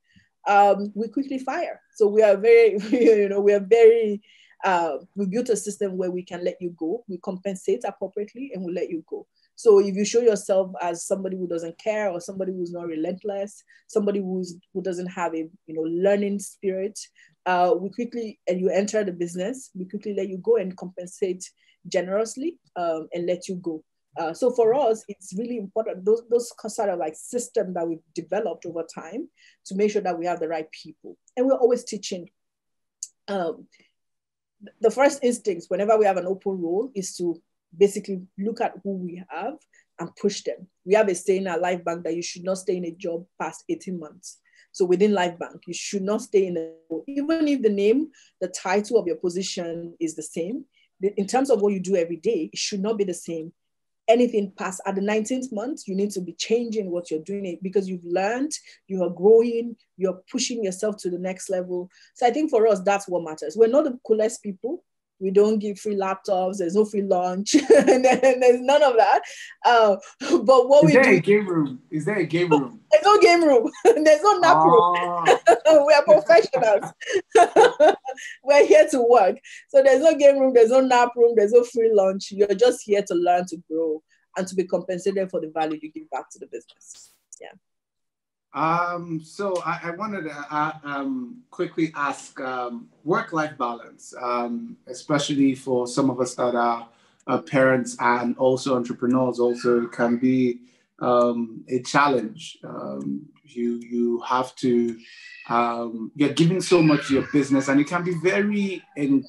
um, we quickly fire. So we are very, you know, we are very, uh, we built a system where we can let you go, we compensate appropriately and we let you go. So if you show yourself as somebody who doesn't care or somebody who's not relentless, somebody who's, who doesn't have a, you know, learning spirit, uh, we quickly, and you enter the business, we quickly let you go and compensate generously um, and let you go. Uh, so for us, it's really important, those, those sort of like system that we've developed over time to make sure that we have the right people. And we're always teaching. Um, the first instinct, whenever we have an open role, is to basically look at who we have and push them. We have a saying at LifeBank that you should not stay in a job past eighteen months. So within LifeBank, you should not stay in a role, even if the name, the title of your position is the same, in terms of what you do every day, it should not be the same. Anything past at the nineteenth month, you need to be changing what you're doing because you've learned, you are growing, you're pushing yourself to the next level. So I think for us, that's what matters. We're not the coolest people. We don't give free laptops. There's no free lunch. and there's none of that. Uh, but what we do- Is there a game room? Is there a game room? There's no game room. There's no nap room. Oh. We are professionals. We're here to work. So there's no game room. There's no nap room. There's no free lunch. You're just here to learn, to grow, and to be compensated for the value you give back to the business. Yeah. Um, so I, I wanted to uh, um, quickly ask um, work-life balance, um, especially for some of us that are uh, parents and also entrepreneurs, also can be um, a challenge. Um, you you have to um, you're giving so much to your business, and it can be very en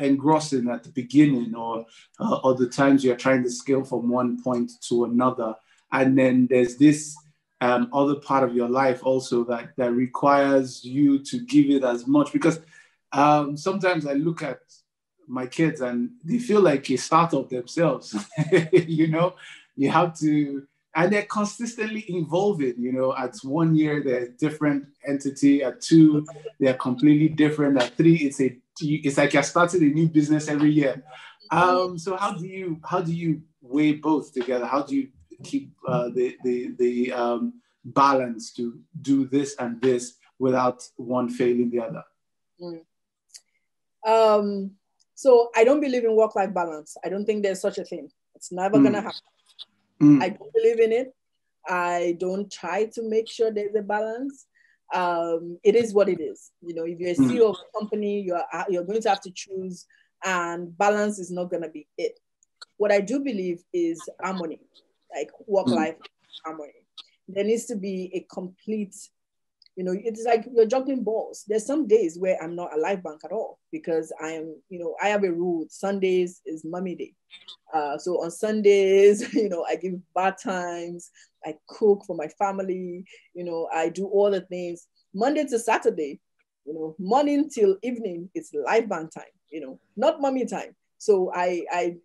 engrossing at the beginning, or uh, or the times you're trying to scale from one point to another, and then there's this. Um, other part of your life also that, that requires you to give it as much, because um, sometimes I look at my kids and they feel like a startup themselves, you know, you have to, and they're consistently involving, you know, at one year, they're a different entity, at two, they're completely different, at three, it's a, it's like you're starting a new business every year. Um, so how do you, how do you weigh both together? How do you keep uh, the the, the um, balance to do this and this without one failing the other? Mm. Um, so I don't believe in work-life balance. I don't think there's such a thing. It's never mm. gonna happen. Mm. I don't believe in it. I don't try to make sure there's a balance. Um, it is what it is. You know, if you're a C E O mm. of a company, you're, you're going to have to choose, and balance is not gonna be it. What I do believe is harmony. Like work-life harmony. There needs to be a complete You know, it's like you're juggling balls. There's some days where I'm not at LifeBank at all because I am, you know, I have a rule. Sundays is mummy day. Uh, so on Sundays, you know, I give bath times, I cook for my family, you know, I do all the things. Monday to Saturday, you know, morning till evening is LifeBank time, you know, not mummy time. So I, I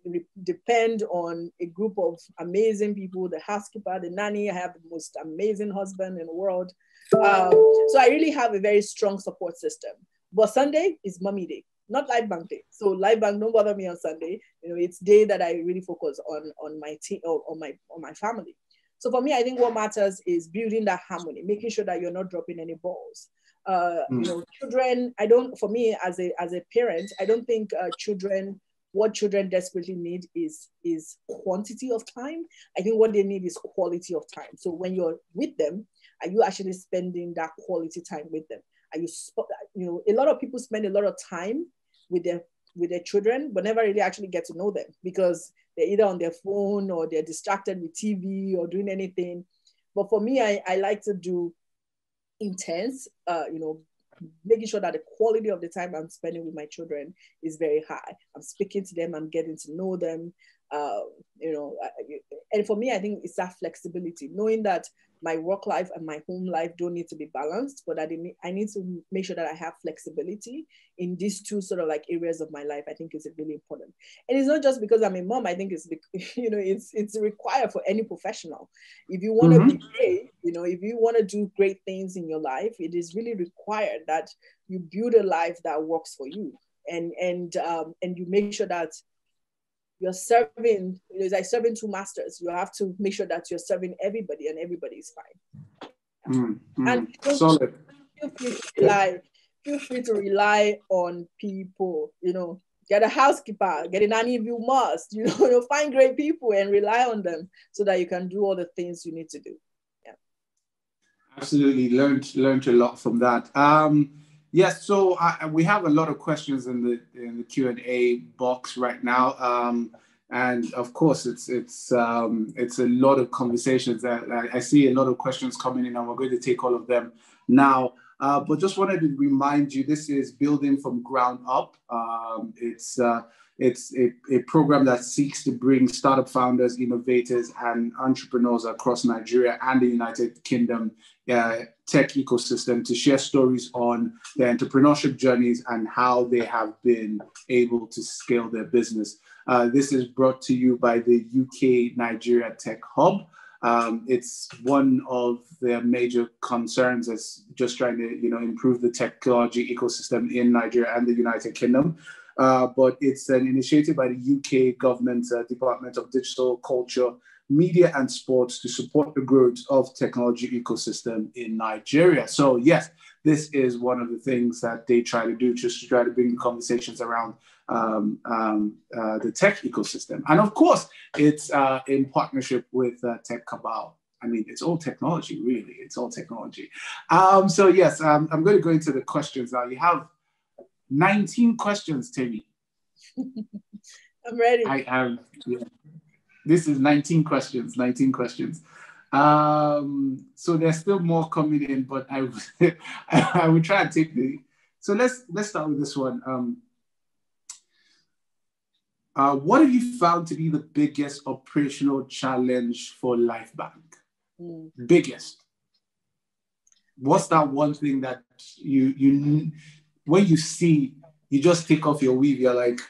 depend on a group of amazing people, the housekeeper, the nanny. I have the most amazing husband in the world. Um, so I really have a very strong support system. But Sunday is mummy day, not LifeBank day. So LifeBank, don't bother me on Sunday. You know, it's day that I really focus on, on my team, or on my, on my family. So for me, I think what matters is building that harmony, making sure that you're not dropping any balls. Uh, mm. You know, children, I don't, for me as a, as a parent, I don't think uh, children... what children desperately need is, is quantity of time. I think what they need is quality of time. So when you're with them, are you actually spending that quality time with them? Are you, you know, a lot of people spend a lot of time with their, with their children, but never really actually get to know them because they're either on their phone or they're distracted with T V or doing anything. But for me, I, I like to do intense, uh, you know, making sure that the quality of the time I'm spending with my children is very high. I'm speaking to them, I'm getting to know them, uh, you know, and for me, I think it's that flexibility, knowing that my work life and my home life don't need to be balanced, but I, didn't, I need to make sure that I have flexibility in these two sort of like areas of my life. I think is really important. And it's not just because I'm a mom. I think it's, you know, it's, it's required for any professional. If you want to mm-hmm. be great, you know, if you want to do great things in your life, it is really required that you build a life that works for you. And, and, um, and you make sure that you're serving, it's like serving two masters. You have to make sure that you're serving everybody and everybody is fine. Mm, mm, and feel, solid. Feel, free to rely, feel free to rely on people, you know, get a housekeeper, get a nanny if you must, you know, you know, find great people and rely on them so that you can do all the things you need to do. Yeah. Absolutely, learned, learned a lot from that. Um, Yes, so I, we have a lot of questions in the in the Q and A box right now, um, and of course it's it's um, it's a lot of conversations that I, I see a lot of questions coming in, and we're going to take all of them now. Uh, but just wanted to remind you, this is Building From Ground Up. Um, it's uh, it's a, a program that seeks to bring startup founders, innovators, and entrepreneurs across Nigeria and the United Kingdom uh, tech ecosystem to share stories on their entrepreneurship journeys and how they have been able to scale their business. Uh, this is brought to you by the U K-Nigeria Tech Hub. Um, it's one of their major concerns is just trying to, you know, improve the technology ecosystem in Nigeria and the United Kingdom. Uh, but it's an initiative by the U K government uh, Department of Digital Culture, Media and Sports to support the growth of technology ecosystem in Nigeria. So yes, this is one of the things that they try to do, just to try to bring conversations around um, um, uh, the tech ecosystem. And of course, it's uh, in partnership with uh, Tech Cabal. I mean, it's all technology, really. It's all technology. Um, so yes, um, I'm going to go into the questions now. You have nineteen questions, Temie. I'm ready. I am. Yeah. This is nineteen questions, nineteen questions. Um, so there's still more coming in, but I, I will try and take the, so let's, let's start with this one. Um, uh, what have you found to be the biggest operational challenge for LifeBank? Mm. Biggest. What's that one thing that you, you, when you see, you just take off your weave, you're like,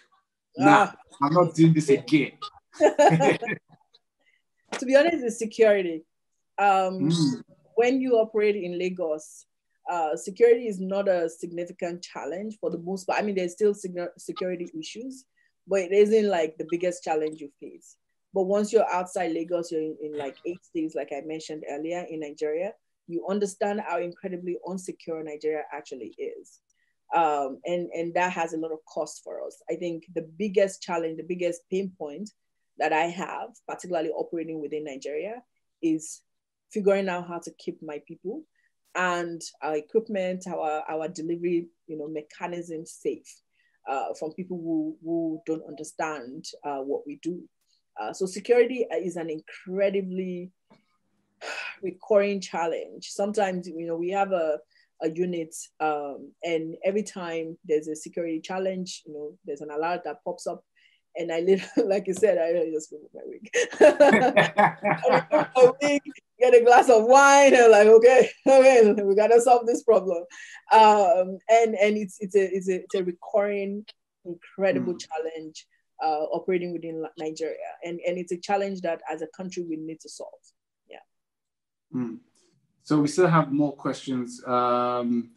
nah, ah. I'm not doing this again. To be honest, it's security. Um, mm. When you operate in Lagos, uh, security is not a significant challenge for the most part. I mean, there's still security issues, but it isn't like the biggest challenge you face. But once you're outside Lagos, you're in, in like eight states, like I mentioned earlier, in Nigeria, you understand how incredibly unsecure Nigeria actually is. Um, and, and that has a lot of cost for us. I think the biggest challenge, the biggest pain point that I have, particularly operating within Nigeria, is figuring out how to keep my people and our equipment, our, our delivery, you know, mechanisms safe uh, from people who, who don't understand uh, what we do. Uh, so security is an incredibly recurring challenge. Sometimes, you know, we have a, a unit um, and every time there's a security challenge, you know, there's an alert that pops up. And I literally, like you said, I just remove my wig. I remove my wig, get a glass of wine, and like, okay, okay, we gotta solve this problem. Um, and and it's it's a it's a, it's a recurring, incredible mm. challenge uh, operating within Nigeria, and and it's a challenge that as a country we need to solve. Yeah. Mm. So we still have more questions. Um,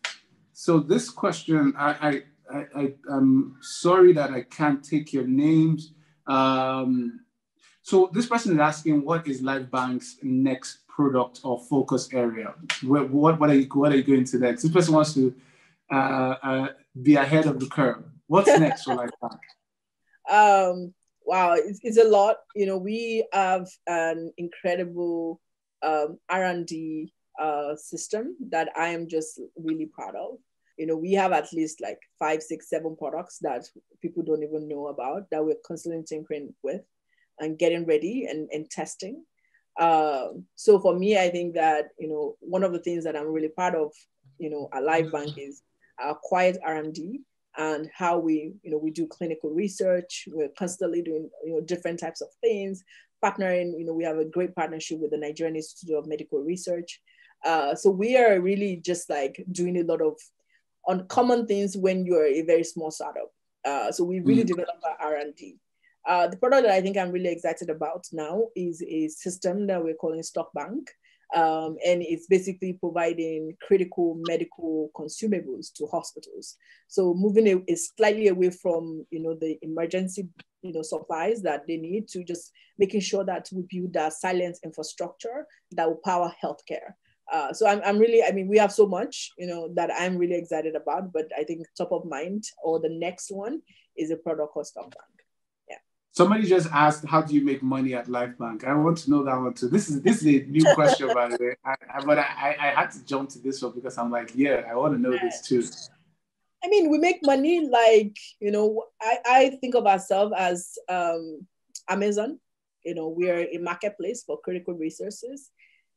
so this question, I. I I, I, I'm sorry that I can't take your names. Um, so this person is asking, what is LifeBank's next product or focus area? What, what, what, are, you, what are you going to next? This person wants to uh, uh, be ahead of the curve. What's next for LifeBank? Um, wow, it's, it's a lot. You know, we have an incredible um, R and D uh, system that I am just really proud of. You know, we have at least like five, six, seven products that people don't even know about that we're constantly tinkering with and getting ready and, and testing. Uh, so for me, I think that, you know, one of the things that I'm really proud of, you know, at LifeBank is our quiet R and D and how we, you know, we do clinical research. We're constantly doing, you know, different types of things, partnering, you know, we have a great partnership with the Nigerian Institute of Medical Research. Uh, so we are really just like doing a lot of uncommon things when you're a very small startup. Uh, so we really mm. develop our R and D. Uh, the product that I think I'm really excited about now is a system that we're calling Stockbank. Um, and it's basically providing critical medical consumables to hospitals. So moving a, a slightly away from, you know, the emergency, you know, supplies that they need to just making sure that we build that silent infrastructure that will power healthcare. Uh, so I'm, I'm really, I mean, we have so much, you know, that I'm really excited about, but I think top of mind or the next one is a product called Stockbank. Yeah. Somebody just asked, how do you make money at LifeBank? I want to know that one too. This is, this is a new question, by the way, I, I, but I, I had to jump to this one because I'm like, yeah, I want to know this too. I mean, we make money like, you know, I, I think of ourselves as um, Amazon. You know, we are a marketplace for critical resources.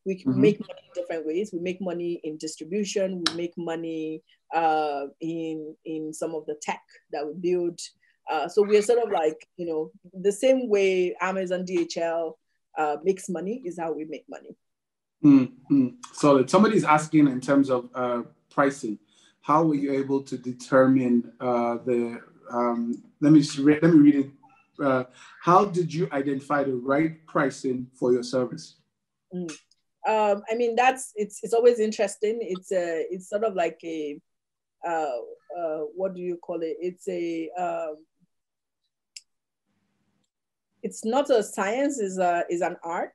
We can mm-hmm. make money in different ways. We make money in distribution. We make money uh, in in some of the tech that we build. Uh, so we're sort of like, you know, the same way Amazon D H L uh, makes money is how we make money. Mm-hmm. So somebody's asking in terms of uh, pricing, how were you able to determine uh, the, um, let me re- let me read it. Uh, how did you identify the right pricing for your service? Mm. Um, I mean, that's, it's, it's always interesting. It's a, it's sort of like a, uh, uh, what do you call it? It's a, um, it's not a science, it's a, it's an art.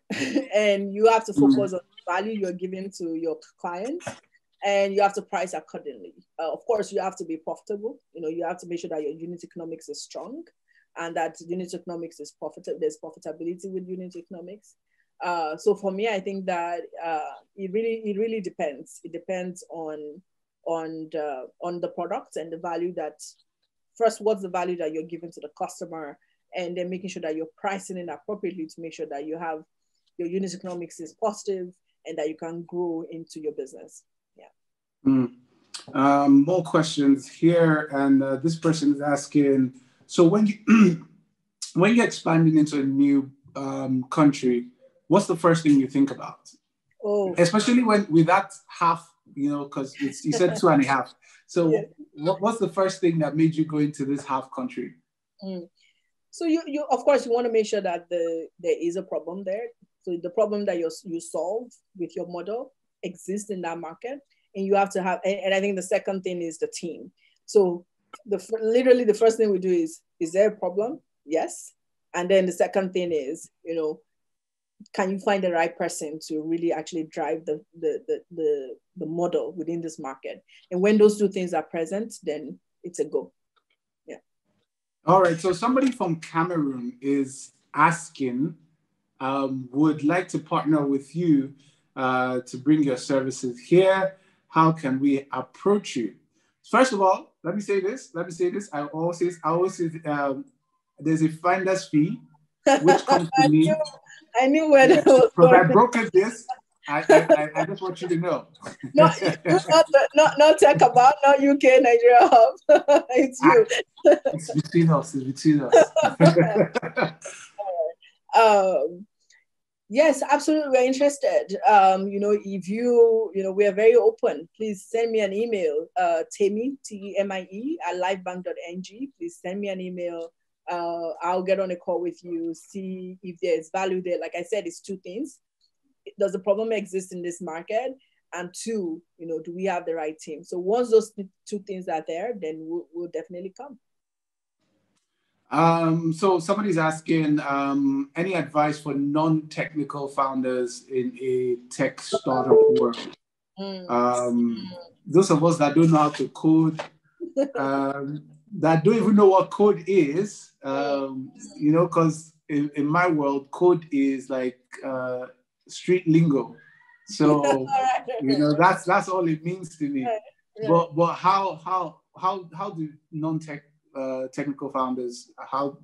And you have to focus on the value you're giving to your clients and you have to price accordingly. Uh, of course, you have to be profitable. You know, you have to make sure that your unit economics is strong and that unit economics is profitable. There's profitability with unit economics. Uh, so for me, I think that uh, it really it really depends. It depends on on the, on the product and the value that, first, what's the value that you're giving to the customer, and then making sure that you're pricing it appropriately to make sure that you have your unit economics is positive and that you can grow into your business. Yeah. Mm. Um, more questions here, and uh, this person is asking. So when you when you're expanding into a new um, country, what's the first thing you think about? Oh. Especially when with that half, you know, because you said two and a half. So yeah. what, what's the first thing that made you go into this half country? Mm. So you, you, of course, you want to make sure that the, there is a problem there. So the problem that you you solve with your model exists in that market. And you have to have, and, and I think the second thing is the team. So the literally the first thing we do is, is there a problem? Yes. And then the second thing is, you know, can you find the right person to really actually drive the, the, the, the, the model within this market? And when those two things are present, then it's a go. Yeah. All right. So somebody from Cameroon is asking, um, would like to partner with you uh, to bring your services here. How can we approach you? First of all, let me say this. Let me say this. I always say, I always say um, there's a finder's fee, which comes to me. I knew where yes, that was. Because I brokered this I, I, I just want you to know. not, not, not, not Tech About, not U K, Nigeria Hub. It's you. I, it's between us, it's between us. um, yes, absolutely, we're interested. Um, you know, if you, you know, we are very open. Please send me an email, uh, Temie, T E M I E, at lifebank dot N G. Please send me an email. Uh, I'll get on a call with you, see if there's value there. Like I said, it's two things. Does the problem exist in this market? And two, you know, do we have the right team? So once those two things are there, then we'll, we'll definitely come. Um, so somebody's asking, um, any advice for non-technical founders in a tech startup world? Mm. Um, those of us that don't know how to code, um, that don't even know what code is, um, you know, because in, in my world, code is like uh, street lingo. So, you know, that's that's all it means to me. But but how how how how do non-tech Uh, technical founders, how,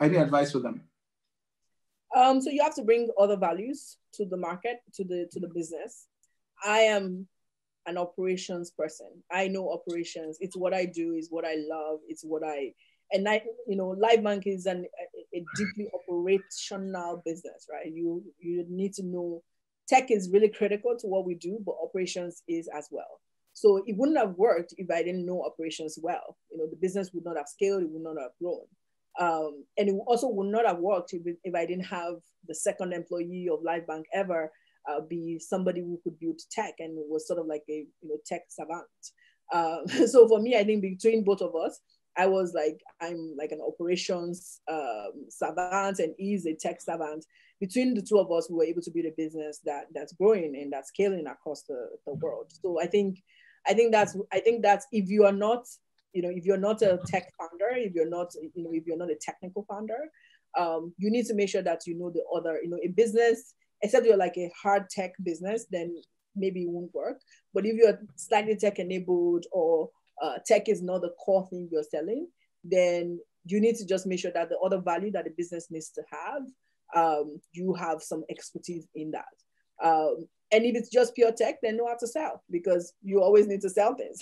any advice for them? Um, so you have to bring other values to the market, to the to the business. I am an operations person. I know operations. It's what I do. It's what I love. It's what I, and I, you know, LifeBank is an, a, a deeply operational business, right? You you need to know, tech is really critical to what we do, but operations is as well. So it wouldn't have worked if I didn't know operations well. You know, the business would not have scaled, it would not have grown. Um, and it also would not have worked if, if I didn't have the second employee of LifeBank ever uh, be somebody who could build tech and was sort of like a you know, tech savant. Um, so for me, I think between both of us, I was like, I'm like an operations um, savant, and he's a tech savant. Between the two of us, we were able to build a business that, that's growing and that's scaling across the, the world. So I think I think that's I think that's if you are not, you know, if you're not a tech founder, if you're not, you know, if you're not a technical founder, um, you need to make sure that you know the other, you know, a business, except you're like a hard tech business, then maybe it won't work. But if you're slightly tech enabled or uh, tech is not the core thing you're selling, then you need to just make sure that the other value that the business needs to have, um, you have some expertise in that. Um, And if it's just pure tech, then know how to sell, because you always need to sell things.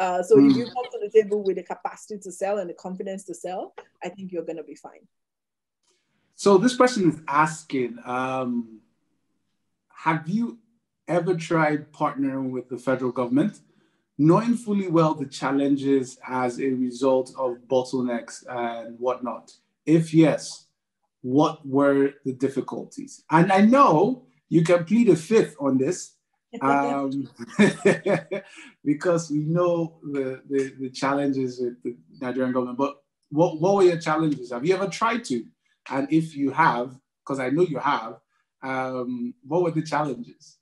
Uh, so mm. if you come to the table with the capacity to sell and the confidence to sell, I think you're going to be fine. So this person is asking, um, have you ever tried partnering with the federal government, knowing fully well the challenges as a result of bottlenecks and whatnot? If yes, what were the difficulties? And I know you can plead a fifth on this, um, because we know the, the, the challenges with the Nigerian government. But what, what were your challenges? Have you ever tried to? And if you have, because I know you have, um, what were the challenges?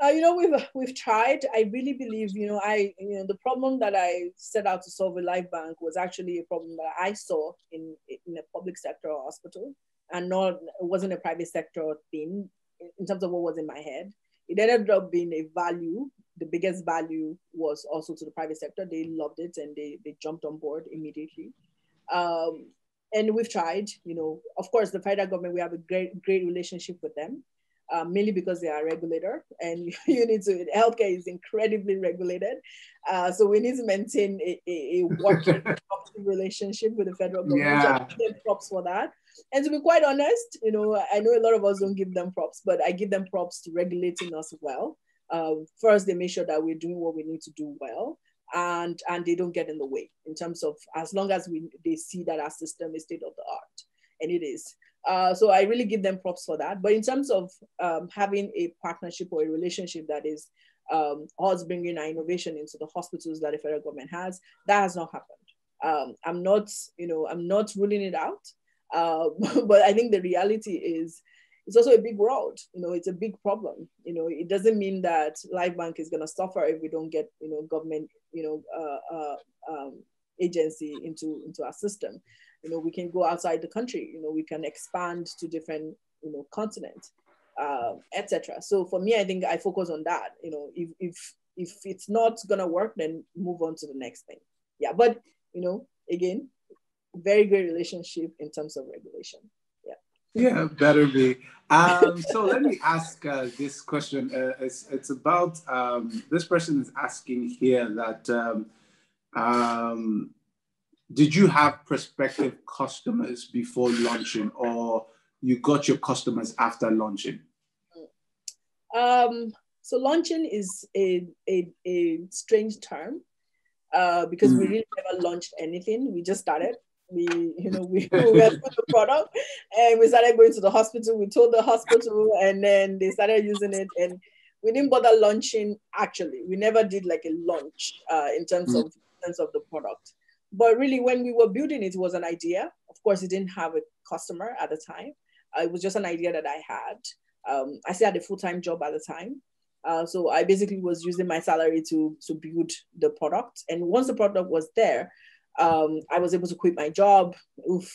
Uh, you know, we've, we've tried. I really believe, you know, I, you know, the problem that I set out to solve with LifeBank was actually a problem that I saw in, in a public sector hospital, and not, it wasn't a private sector thing. In terms of what was in my head, it ended up being a value. The biggest value was also to the private sector. They loved it and they, they jumped on board immediately. Um, and we've tried, you know, of course, the federal government, we have a great, great relationship with them, uh, mainly because they are a regulator, and you need to, healthcare is incredibly regulated. Uh, so we need to maintain a, a, a working relationship with the federal government. Yeah. So I give them props for that. And to be quite honest, you know, I know a lot of us don't give them props, but I give them props to regulating us well. Um, first, they make sure that we're doing what we need to do well, and and they don't get in the way in terms of, as long as we they see that our system is state of the art, and it is. Uh, so I really give them props for that. But in terms of um, having a partnership or a relationship that is um, us bringing our innovation into the hospitals that the federal government has, that has not happened. Um, I'm not, you know, I'm not ruling it out. Uh, but I think the reality is, it's also a big world, you know, it's a big problem. You know, it doesn't mean that LifeBank is going to suffer if we don't get, you know, government, you know, uh, uh, um, agency into, into our system. You know, we can go outside the country, you know, we can expand to different, you know, continents, uh, et cetera. So for me, I think I focus on that. You know, if, if, if it's not going to work, then move on to the next thing. Yeah. But, you know, again, very great relationship in terms of regulation. Yeah. Yeah, better be. Um, so let me ask uh, this question. Uh, it's, it's about, um, this person is asking here that, um, um, did you have prospective customers before launching, or you got your customers after launching? Um, so launching is a, a, a strange term uh, because mm. we really never launched anything. We just started. We, you know, we, we were with the product and we started going to the hospital. We told the hospital and then they started using it, and we didn't bother launching. Actually, we never did like a launch uh, in terms of in terms of the product. But really, when we were building it, it was an idea. Of course, it didn't have a customer at the time. Uh, it was just an idea that I had. Um, I still had a full-time job at the time. Uh, so I basically was using my salary to, to build the product. And once the product was there, um, I was able to quit my job. Oof.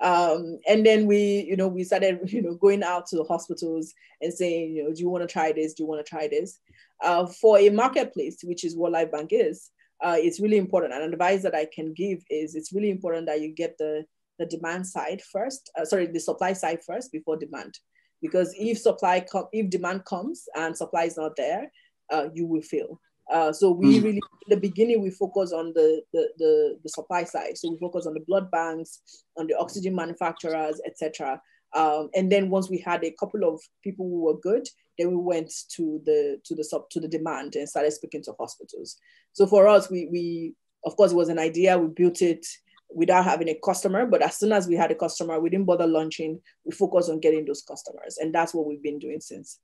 Um, and then we, you know, we started, you know, going out to the hospitals and saying, you know, do you want to try this? Do you want to try this? Uh, for a marketplace, which is what LifeBank is, uh, it's really important. And advice that I can give is it's really important that you get the, the demand side first, uh, sorry, the supply side first before demand. Because if supply com- if demand comes and supply is not there, uh, you will fail. Uh, so we mm. really, in the beginning, we focus on the, the, the, the supply side. So we focus on the blood banks, on the oxygen manufacturers, et cetera. Um, and then once we had a couple of people who were good, then we went to the to the sub, to the demand and started speaking to hospitals. So for us, we we of course it was an idea. We built it without having a customer, but as soon as we had a customer, we didn't bother launching. We focused on getting those customers, and that's what we've been doing since.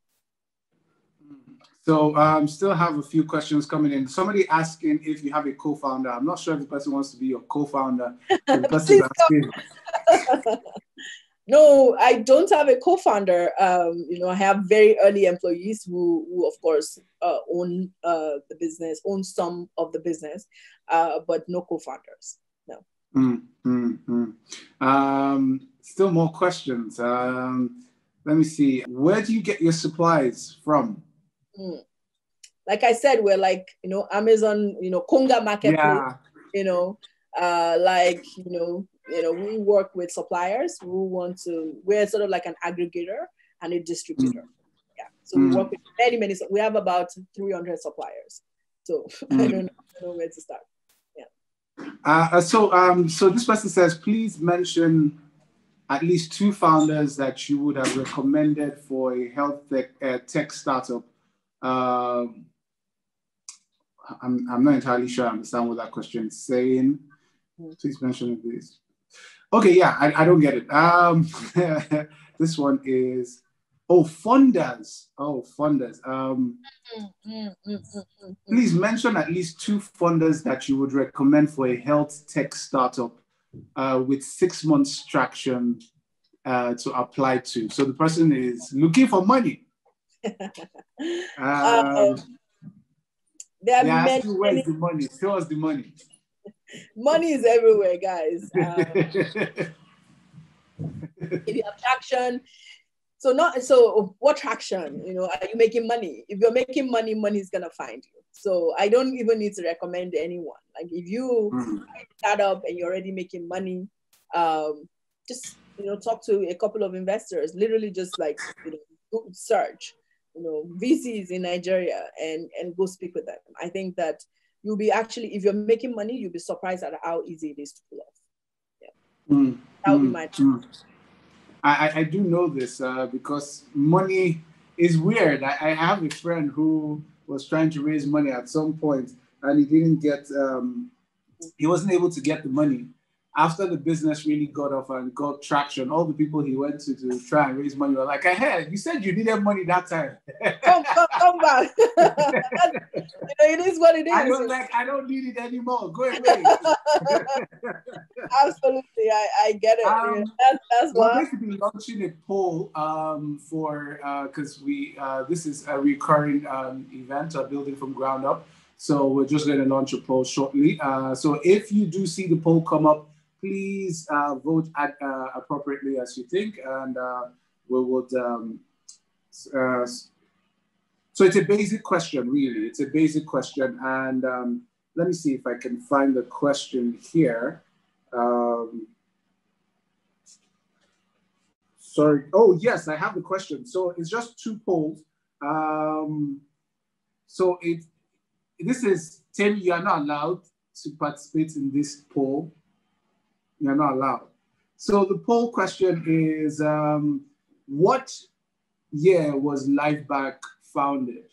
So um, still have a few questions coming in. Somebody asking if you have a co-founder. I'm not sure if the person wants to be your co-founder. The person asking. No, I don't have a co-founder. Um, you know, I have very early employees who, who of course, uh, own uh, the business, own some of the business, uh, but no co-founders. No. Mm, mm, mm. Um, still more questions. Um, let me see. Where do you get your supplies from? Mm. Like I said, we're like, you know, Amazon, you know, Konga Marketplace, yeah. you know, uh, like, you know, you know, we work with suppliers who want to, we're sort of like an aggregator and a distributor. Mm. Yeah. So mm. we work with many, many, we have about three hundred suppliers. So mm. I don't know, I don't know where to start. Uh, so, um, so this person says, please mention at least two founders that you would have recommended for a health tech, uh, tech startup. Uh, I'm, I'm not entirely sure I understand what that question is saying. Please mention this. Okay, yeah, I, I don't get it. Um, this one is, oh, funders. Oh, funders. Um, please mention at least two funders that you would recommend for a health tech startup uh, with six months traction uh, to apply to. So the person is looking for money. Um, uh, there are yeah, many, where's many... the money? Show us the money. Money is everywhere, guys. Um, if you have traction, So not so what traction, you know, are you making money? If you're making money, money is gonna find you. So I don't even need to recommend anyone. Like if you mm. start up and you're already making money, um, just you know, talk to a couple of investors. Literally, just like you know, search, you know, V Cs in Nigeria and and go speak with them. I think that you'll be actually, if you're making money, you'll be surprised at how easy it is to pull off. Yeah, mm. that would be my challenge. Mm. I, I do know this uh, because money is weird. I, I have a friend who was trying to raise money at some point and he didn't get, um, he wasn't able to get the money. After the business really got off and got traction, all the people he went to to try and raise money were like, hey, you said you needed money that time. Come, come, come back. You know, it is what it is. I don't, like, I don't need it anymore. Go away. Absolutely. I, I get it. Um, that's that's we're why. We're going to be launching a poll um, for, because uh, we uh, this is a recurring um, event, uh, Building From Ground Up. So we're just going to launch a poll shortly. Uh, so if you do see the poll come up, please uh, vote at, uh, appropriately as you think, and uh, we would, um, uh, so it's a basic question, really. It's a basic question, and um, let me see if I can find the question here. Um, Sorry. Oh, yes, I have the question. So it's just two polls. Um, so it, this is, Temie, you are not allowed to participate in this poll. You are not allowed. So the poll question is, um, what year was LifeBank founded?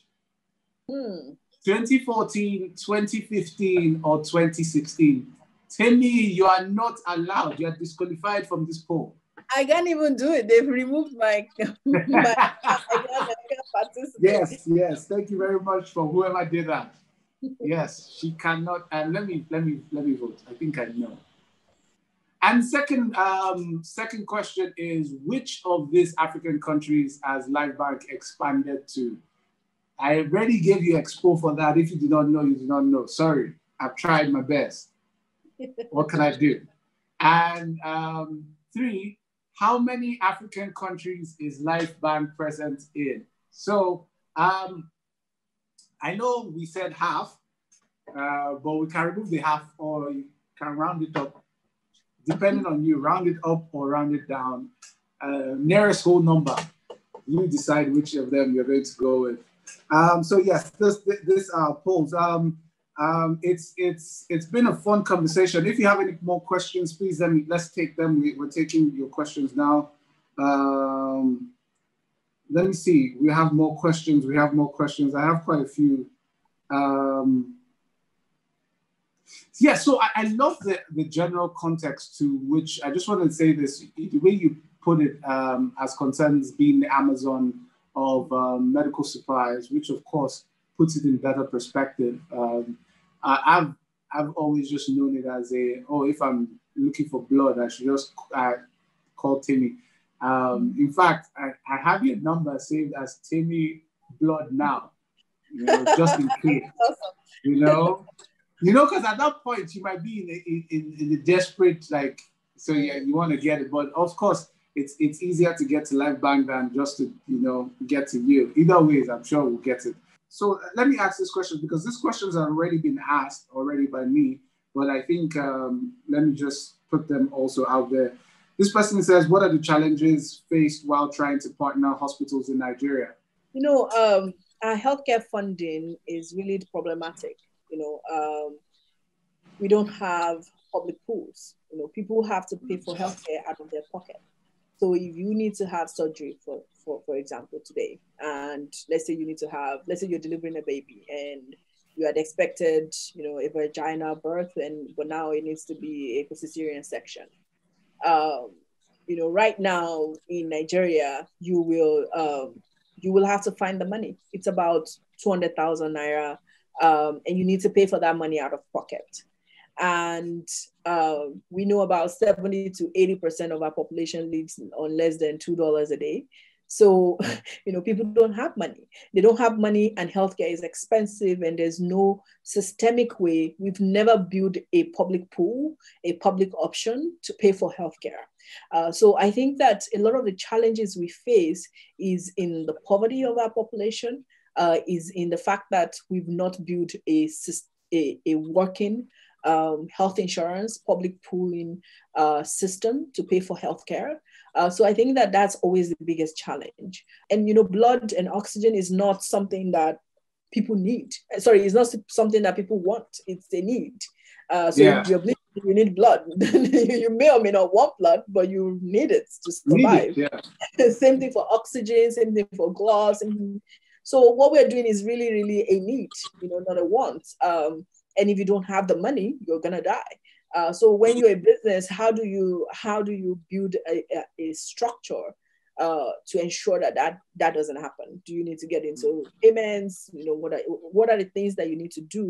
Hmm. twenty fourteen, twenty fifteen, or twenty sixteen? Temie, you are not allowed. You are disqualified from this poll. I can't even do it. They've removed my... my I, can't, I can't participate. Yes, yes. Thank you very much for whoever did that. Yes, she cannot. And let me, let me, let me vote. I think I know. And second, um, second question is, which of these African countries has LifeBank expanded to? I already gave you expo for that. If you do not know, you do not know. Sorry, I've tried my best. What can I do? And um, three, how many African countries is LifeBank present in? So um, I know we said half, uh, but we can remove the half or you can round it up. Depending on you, round it up or round it down. Uh, nearest whole number. You decide which of them you're going to go with. Um, so yes, this, this are polls. Um, um, it's it's it's been a fun conversation. If you have any more questions, please let me, let's take them. We, we're taking your questions now. Um, let me see. We have more questions. We have more questions. I have quite a few. Um, yeah. So I, I love the the general context to which I just want to say this. The way you put it, um, as concerns being the Amazon of um, medical supplies, which of course puts it in better perspective. Um, I've I've always just known it as a, oh, if I'm looking for blood, I should just uh, call Temie. Um, in fact, I, I have your number saved as Temie Blood now, you know, just in case. You know, you know, because at that point you might be in a, in in the desperate, like, so yeah, you want to get it, but of course. It's, it's easier to get to LifeBank than just to, you know, get to you. Either ways, I'm sure we'll get it. So let me ask this question, because these questions have already been asked already by me, but I think, um, let me just put them also out there. This person says, what are the challenges faced while trying to partner hospitals in Nigeria? You know, um, our healthcare funding is really problematic. You know, um, we don't have public pools. You know, people have to pay for healthcare out of their pocket. So if you need to have surgery, for, for, for example, today, and let's say you need to have, let's say you're delivering a baby and you had expected, you know, a vaginal birth, and but now it needs to be a cesarean section. Um, you know, right now in Nigeria, you will um, you will have to find the money. It's about two hundred thousand naira, um, and you need to pay for that money out of pocket. And uh, we know about seventy to eighty percent of our population lives on less than two dollars a day. So, you know, people don't have money. They don't have money, and healthcare is expensive, and there's no systemic way. We've never built a public pool, a public option to pay for healthcare. Uh, so I think that a lot of the challenges we face is in the poverty of our population, uh, is in the fact that we've not built a, a, a working Um, health insurance, public pooling uh, system to pay for healthcare. Uh, so I think that that's always the biggest challenge. And, you know, blood and oxygen is not something that people need. Sorry, it's not something that people want, it's a need. Uh, so yeah. you, you need blood. You may or may not want blood, but you need it to survive. Need it, yeah. Same thing for oxygen, same thing for gloves. So what we're doing is really, really a need, you know, not a want. Um, And if you don't have the money, you're gonna die. Uh, so when you're a business, how do you how do you build a, a structure uh, to ensure that, that that doesn't happen? Do you need to get into payments? You know, what are what are the things that you need to do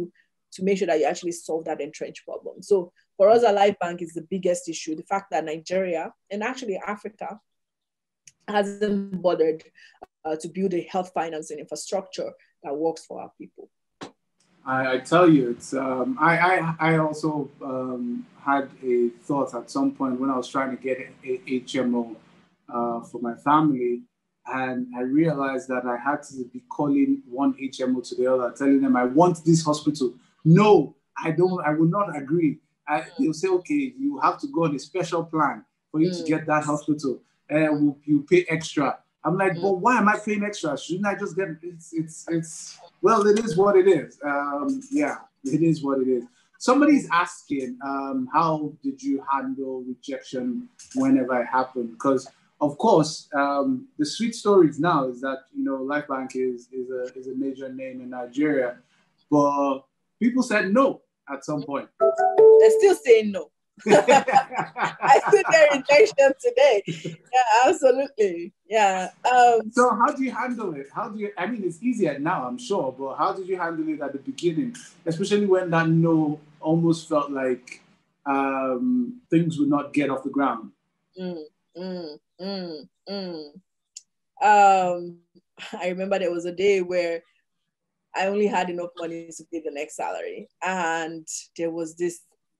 to make sure that you actually solve that entrenched problem? So for us, our LifeBank is the biggest issue. The fact that Nigeria, and actually Africa, hasn't bothered uh, to build a health finance and infrastructure that works for our people. I, I tell you, it's. Um, I, I I also um, had a thought at some point when I was trying to get a, a H M O uh, for my family, and I realized that I had to be calling one H M O to the other, telling them I want this hospital. No, I don't. I will not agree. I, they'll say, okay, you have to go on a special plan for you mm. to get that hospital. and you pay extra. I'm like, but why am I paying extra? Shouldn't I just get, it's, it's, it's well, it is what it is. Um, yeah, it is what it is. Somebody's asking, um, how did you handle rejection whenever it happened? Because of course, um, the sweet stories now is that, you know, LifeBank is, is, a, is a major name in Nigeria, but people said no at some point. They're still saying no. I see their rejection today. Yeah, absolutely. Yeah. Um, so how do you handle it? How do you, I mean, it's easier now, I'm sure, but how did you handle it at the beginning? Especially when that no almost felt like um, things would not get off the ground. Mm, mm, mm, mm. Um, I remember there was a day where I only had enough money to pay the next salary. And there was this,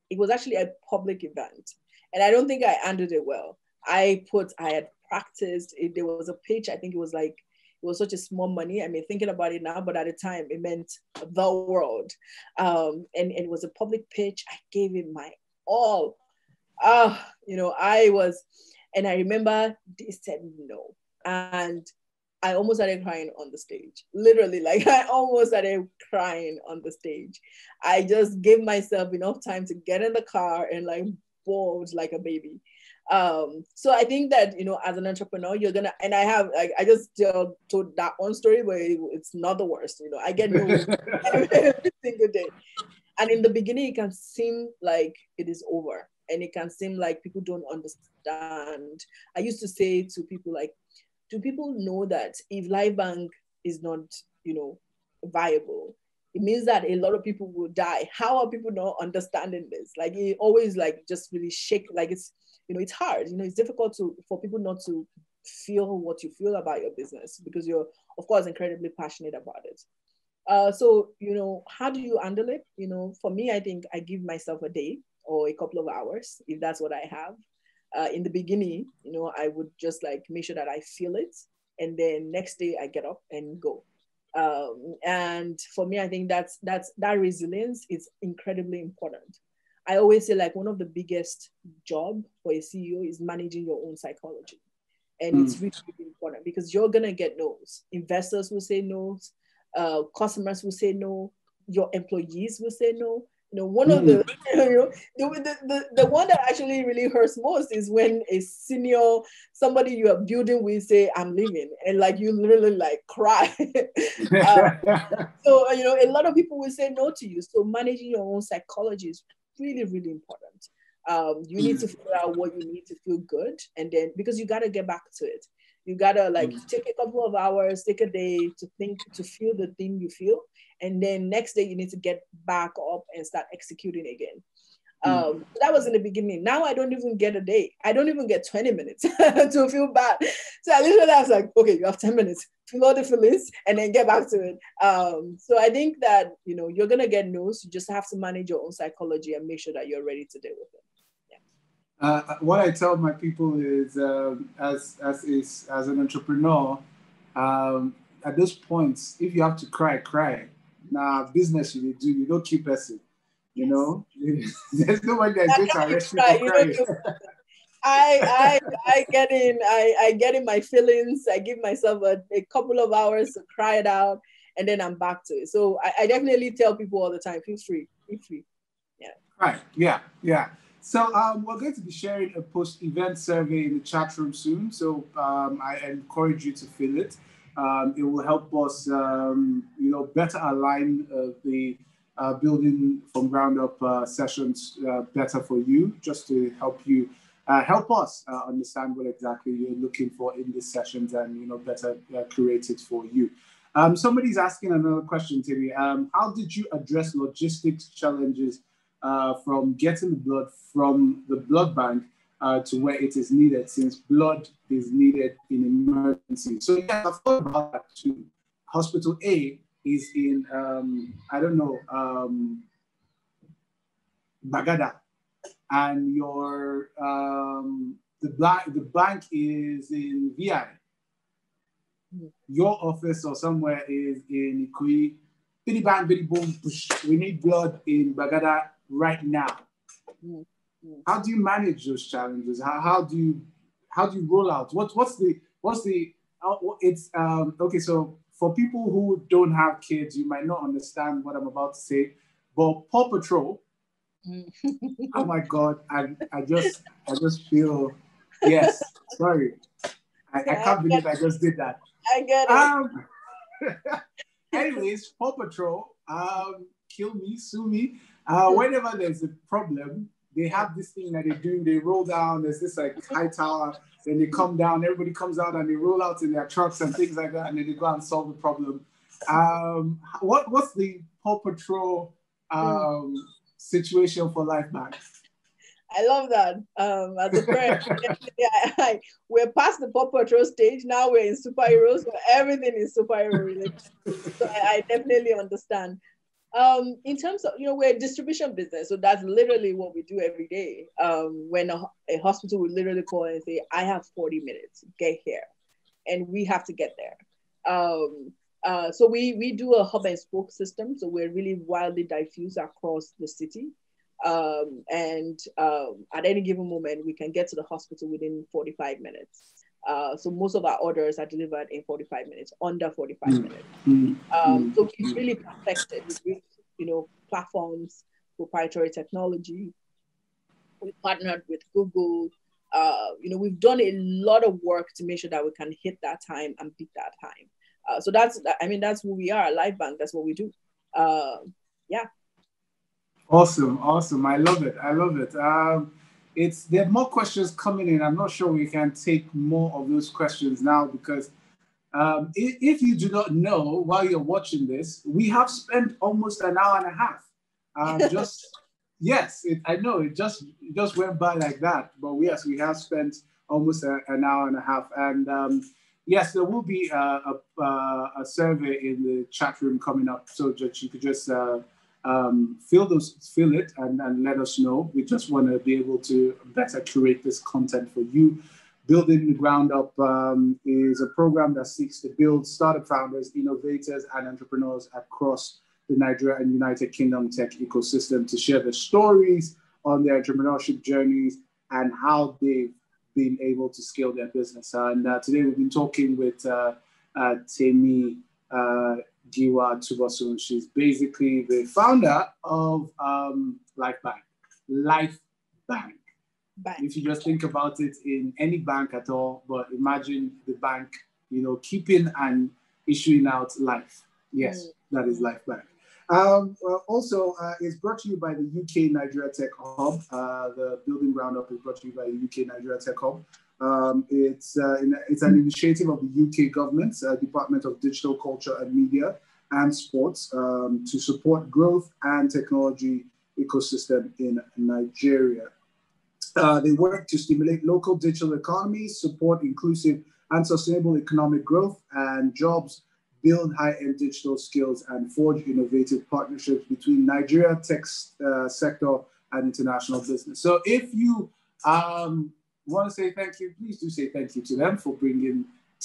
it was actually a public event. And I don't think I handled it well. I put, I had practiced, it, there was a pitch, I think it was like, it was such a small money. I mean, thinking about it now, but at the time it meant the world. Um, and, and it was a public pitch. I gave it my all. Uh, you know, I was, and I remember they said no. And I almost started crying on the stage. Literally, like I almost started crying on the stage. I just gave myself enough time to get in the car and like bawled like a baby. Um, so I think that, you know, as an entrepreneur, you're gonna, and I have, like, I just uh, told that one story, but it, it's not the worst, you know, I get no every single day. And in the beginning, it can seem like it is over and it can seem like people don't understand. I used to say to people like, do people know that if LifeBank is not, you know, viable, it means that a lot of people will die? How are people not understanding this? Like it always like just really shake, like it's, you know, it's hard, you know, it's difficult to, for people not to feel what you feel about your business because you're of course incredibly passionate about it. Uh, so, you know, how do you handle it? You know, for me, I think I give myself a day or a couple of hours if that's what I have. Uh, in the beginning, you know, I would just like make sure that I feel it. And then next day I get up and go. Um, and for me, I think that's, that's, that resilience is incredibly important. I always say like one of the biggest job for a C E O is managing your own psychology. And mm. it's really, really important because you're going to get no's. Investors will say no, uh, customers will say no, your employees will say no. You know, one of the, you know, the, the, the one that actually really hurts most is when a senior, somebody you are building with say, I'm leaving. And like, you literally like cry. um, so, you know, a lot of people will say no to you. So managing your own psychology is really, really important. Um, you need to figure out what you need to feel good. And then, because you got to get back to it. You got to like take a couple of hours, take a day to think, to feel the thing you feel. And then next day you need to get back up and start executing again. Um, mm. That was in the beginning. Now I don't even get a day. I don't even get twenty minutes to feel bad. So I literally was like, okay, you have ten minutes, feel all the feelings and then get back to it. Um, so I think that, you know, you're going to get no's. You just have to manage your own psychology and make sure that you're ready to deal with it. Yeah. Uh, what I tell my people is, um, as, as, is as an entrepreneur, um, at this point, if you have to cry, cry. Nah, business you do, you don't keep person, you yes. know. There's no one that gets arrested for crying. I, I, I get in, I, I get in my feelings. I give myself a, a couple of hours to cry it out, and then I'm back to it. So I, I definitely tell people all the time, feel free, feel free. Yeah. Right. Yeah. Yeah. So um, we're going to be sharing a post-event survey in the chat room soon. So um, I encourage you to fill it. Um, it will help us, um, you know, better align uh, the uh, building from ground up uh, sessions uh, better for you, just to help you, uh, help us uh, understand what exactly you're looking for in these sessions and, you know, better uh, curate it for you. Um, somebody's asking another question to me. Um, how did you address logistics challenges uh, from getting the blood from the blood bank Uh, to where it is needed, since blood is needed in emergency? So yeah, I've thought about that too. Hospital A is in, um, I don't know, um, Bagada, and your um, the, black, the bank is in V I. Your office or somewhere is in Ikoyi. Biddy bang, biddy boom, push. We need blood in Bagada right now. How do you manage those challenges? How, how do you how do you roll out? What, what's the, what's the, uh, it's, um, okay, so for people who don't have kids, you might not understand what I'm about to say, but Paw Patrol, oh my God, I, I just, I just feel, yes, sorry. I, I can't believe I just did that. I get it. Um, anyways, Paw Patrol, um, kill me, sue me. Uh, whenever there's a problem, they have this thing that they do. They roll down. There's this like high tower. Then they come down. Everybody comes out and they roll out in their trucks and things like that. And then they go out and solve the problem. Um, what what's the Paw Patrol um, situation for LifeBank? I love that. Um, as a friend, yeah, I, we're past the Paw Patrol stage. Now we're in superheroes. So everything is superhero related. So I, I definitely understand. Um, in terms of, you know, we're a distribution business. So that's literally what we do every day. Um, when a, a hospital would literally call and say, I have forty minutes, get here. And we have to get there. Um, uh, so we, we do a hub and spoke system. So we're really widely diffused across the city. Um, and um, at any given moment, we can get to the hospital within forty-five minutes. Uh, so most of our orders are delivered in forty-five minutes, under forty-five minutes. Mm-hmm. Um, so we've really perfected, with, you know, platforms, proprietary technology. We partnered with Google. Uh, you know, we've done a lot of work to make sure that we can hit that time and beat that time. Uh, so that's, I mean, that's who we are. LifeBank, that's what we do. Uh, yeah. Awesome, awesome. I love it. I love it. Um, It's, there are more questions coming in. I'm not sure we can take more of those questions now because um, if, if you do not know while you're watching this, we have spent almost an hour and a half. Um, just, yes, it, I know it just it just went by like that. But yes, we have spent almost a, an hour and a half. And um, yes, there will be a, a, a survey in the chat room coming up. So that you could just... Uh, Um, fill those, fill it, and, and let us know. We just want to be able to better curate this content for you. Building the Ground Up um, is a program that seeks to build startup founders, innovators, and entrepreneurs across the Nigeria and United Kingdom tech ecosystem to share their stories on their entrepreneurship journeys and how they've been able to scale their business. And uh, today we've been talking with uh, uh, Temie Uh, Giwa-Tubosun. She's basically the founder of um, LifeBank. LifeBank. Bank. If you just think about it, in any bank at all, but imagine the bank, you know, keeping and issuing out life. Yes, mm-hmm. That is LifeBank. Um, uh, also, uh, it's brought to you by the U K-Nigeria Tech Hub. Uh, the Building Ground Up is brought to you by the U K-Nigeria Tech Hub. Um, it's, uh, it's an initiative of the U K government, uh, Department of Digital Culture and Media and Sports, um, to support growth and technology ecosystem in Nigeria. Uh, they work to stimulate local digital economies, support inclusive and sustainable economic growth and jobs, build high-end digital skills, and forge innovative partnerships between Nigeria tech uh, sector and international business. So if you... Um, want to say thank you, please do say thank you to them for bringing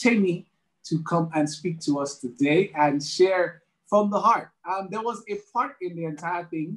Temie to come and speak to us today and share from the heart. Um, there was a part in the entire thing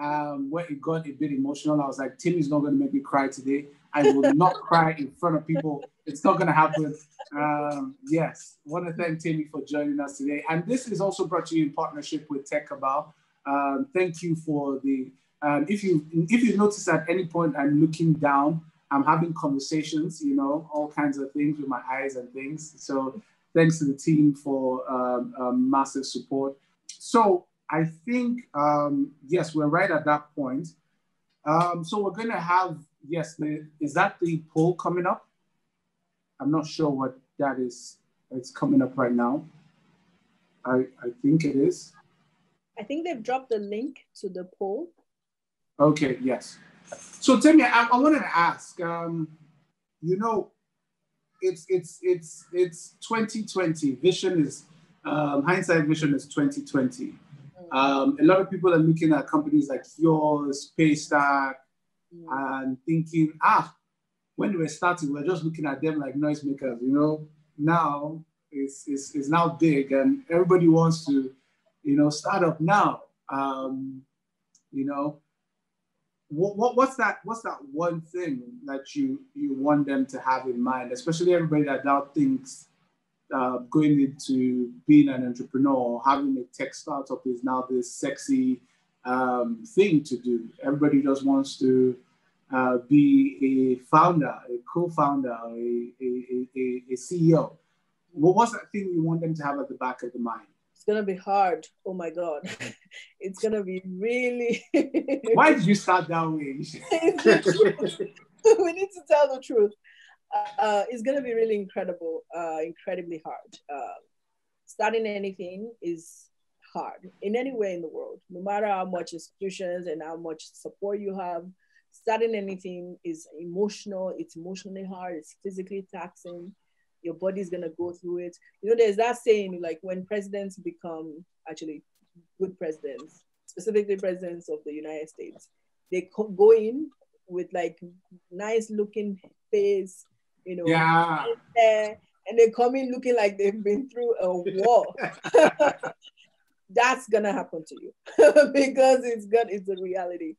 um, where it got a bit emotional. I was like, Temie's not going to make me cry today. I will not cry in front of people. It's not going to happen. Um, yes, want to thank Temie for joining us today. And this is also brought to you in partnership with Tech Cabal. Um, thank you for the, um, if you if you notice at any point I'm looking down, I'm having conversations, you know, all kinds of things with my eyes and things. So thanks to the team for um, um, massive support. So I think, um, yes, we're right at that point. Um, so we're going to have, yes, the, is that the poll coming up? I'm not sure what that is. It's coming up right now. I, I think it is. I think they've dropped the link to the poll. Okay, yes. So Temie, I, I wanted to ask, um, you know, it's it's it's it's twenty twenty. Vision is um, hindsight. Vision is twenty twenty. Um, a lot of people are looking at companies like yours, Paystack, yeah. and thinking, ah, when they were starting, we were just looking at them like noisemakers. You know, now it's it's, it's now big, and everybody wants to, you know, start up now. Um, you know. what, what what's that what's that one thing that you you want them to have in mind, especially everybody that now thinks uh, going into being an entrepreneur or having a tech startup is now this sexy um, thing to do. Everybody just wants to uh, be a founder, a co-founder, a, a, a, a C E O. What was that thing you want them to have at the back of the mind? It's going to be hard. Oh my God. It's going to be really. Why did you start that way? We need to tell the truth. Uh, it's going to be really incredible, uh, incredibly hard. Uh, starting anything is hard in any way in the world, no matter how much institutions and how much support you have. Starting anything is emotional. It's emotionally hard. It's physically taxing. Your body's gonna go through it. You know, there's that saying, like, when presidents become actually good presidents, specifically presidents of the United States, they go in with like nice looking face, you know, yeah. And they come in looking like they've been through a war. That's gonna happen to you because it's good, it's a reality.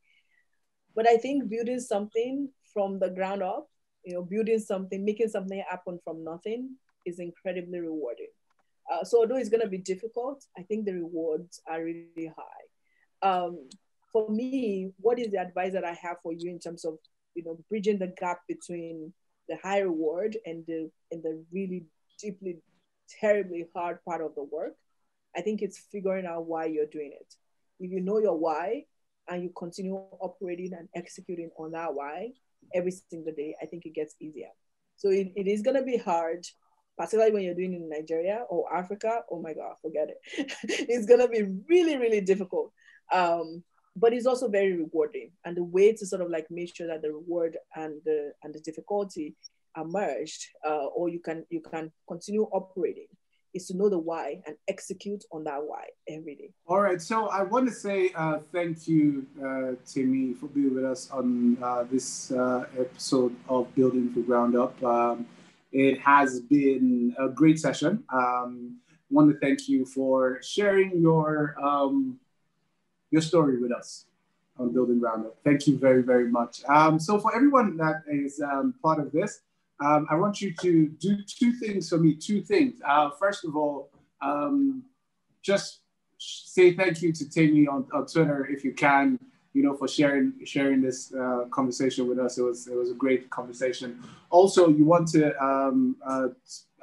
But I think building something from the ground up, you know, building something, making something happen from nothing is incredibly rewarding. Uh, so although it's going to be difficult, I think the rewards are really high. Um, for me, what is the advice that I have for you in terms of, you know, bridging the gap between the high reward and the, and the really deeply, terribly hard part of the work? I think it's figuring out why you're doing it. If you know your why and you continue operating and executing on that why, every single day, I think it gets easier. So it, it is going to be hard, particularly when you're doing it in Nigeria or Africa. Oh my God, forget it. It's going to be really, really difficult. Um, but it's also very rewarding. And the way to sort of like make sure that the reward and the, and the difficulty are merged, uh, or you can, you can continue operating, is to know the why and execute on that why every day. All right, so I want to say uh, thank you, uh, Temie, for being with us on uh, this uh, episode of Building from Ground Up. Um, it has been a great session. Um, I want to thank you for sharing your, um, your story with us on Building Ground Up. Thank you very, very much. Um, so for everyone that is um, part of this, Um, I want you to do two things for me, two things. Uh, first of all, um, just say thank you to Temie on, on Twitter, if you can, you know, for sharing sharing this uh, conversation with us. It was it was a great conversation. Also, you want to, um, uh,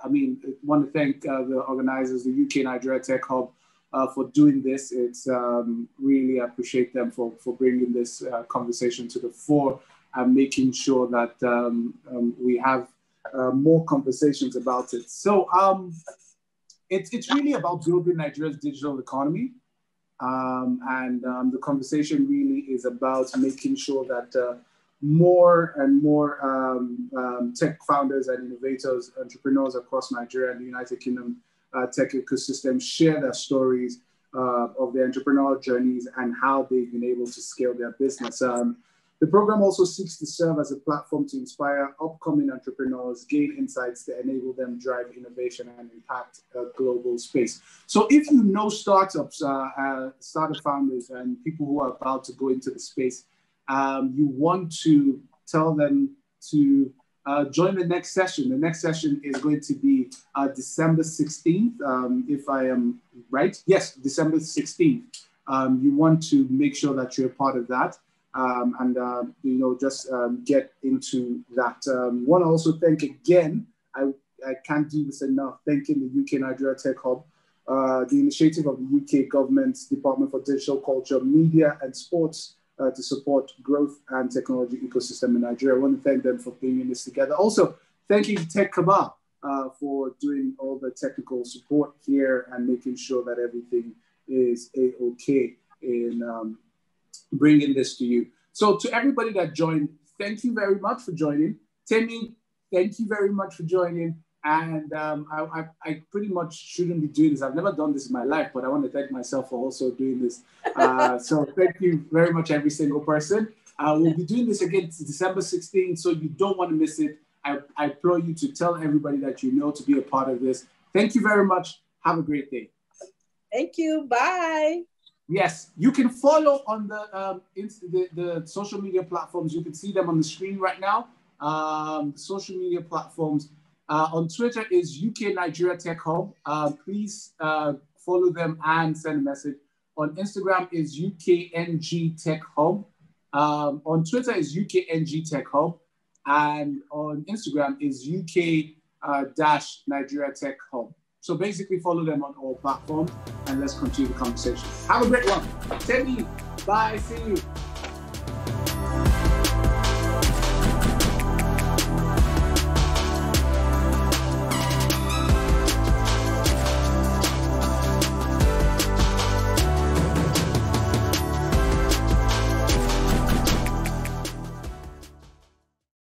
I mean, want to thank uh, the organizers, the U K-Nigeria Tech Hub, uh, for doing this. It's um, really appreciate them for, for bringing this uh, conversation to the fore, and making sure that um, um, we have uh, more conversations about it. So um, it's, it's really about building Nigeria's digital economy. Um, and um, the conversation really is about making sure that uh, more and more um, um, tech founders and innovators, entrepreneurs across Nigeria and the United Kingdom uh, tech ecosystem share their stories uh, of their entrepreneurial journeys and how they've been able to scale their business. Um, The program also seeks to serve as a platform to inspire upcoming entrepreneurs, gain insights that enable them drive innovation and impact a global space. So if you know startups, uh, uh, startup founders and people who are about to go into the space, um, you want to tell them to uh, join the next session. The next session is going to be uh, December sixteenth, um, if I am right. Yes, December sixteenth. Um, you want to make sure that you're a part of that. Um, and, uh, you know, just um, get into that. Um, want to also thank again, I, I can't do this enough, thanking the U K-Nigeria Tech Hub, uh, the initiative of the U K government's Department for Digital Culture, Media and Sports uh, to support growth and technology ecosystem in Nigeria. I want to thank them for bringing this together. Also, thank you to Tech Cabal uh, for doing all the technical support here and making sure that everything is A-okay in um, bringing this to you. So to everybody that joined, thank you very much for joining. Temie, thank you very much for joining. And um, I, I, I pretty much shouldn't be doing this. I've never done this in my life, but I want to thank myself for also doing this. Uh, so thank you very much, every single person. Uh, we'll be doing this again December sixteenth, so you don't want to miss it. I, I implore you to tell everybody that you know to be a part of this. Thank you very much. Have a great day. Thank you. Bye. Yes, you can follow on the, um, the, the social media platforms. You can see them on the screen right now. Um, social media platforms. Uh, on Twitter is U K Nigeria Tech Hub. Uh, please uh, follow them and send a message. On Instagram is U K N G Tech Hub. Um, on Twitter is U K N G Tech Hub. And on Instagram is U K Nigeria Tech Hub. So basically follow them on all platforms and let's continue the conversation. Have a great one. Temie, bye, see you.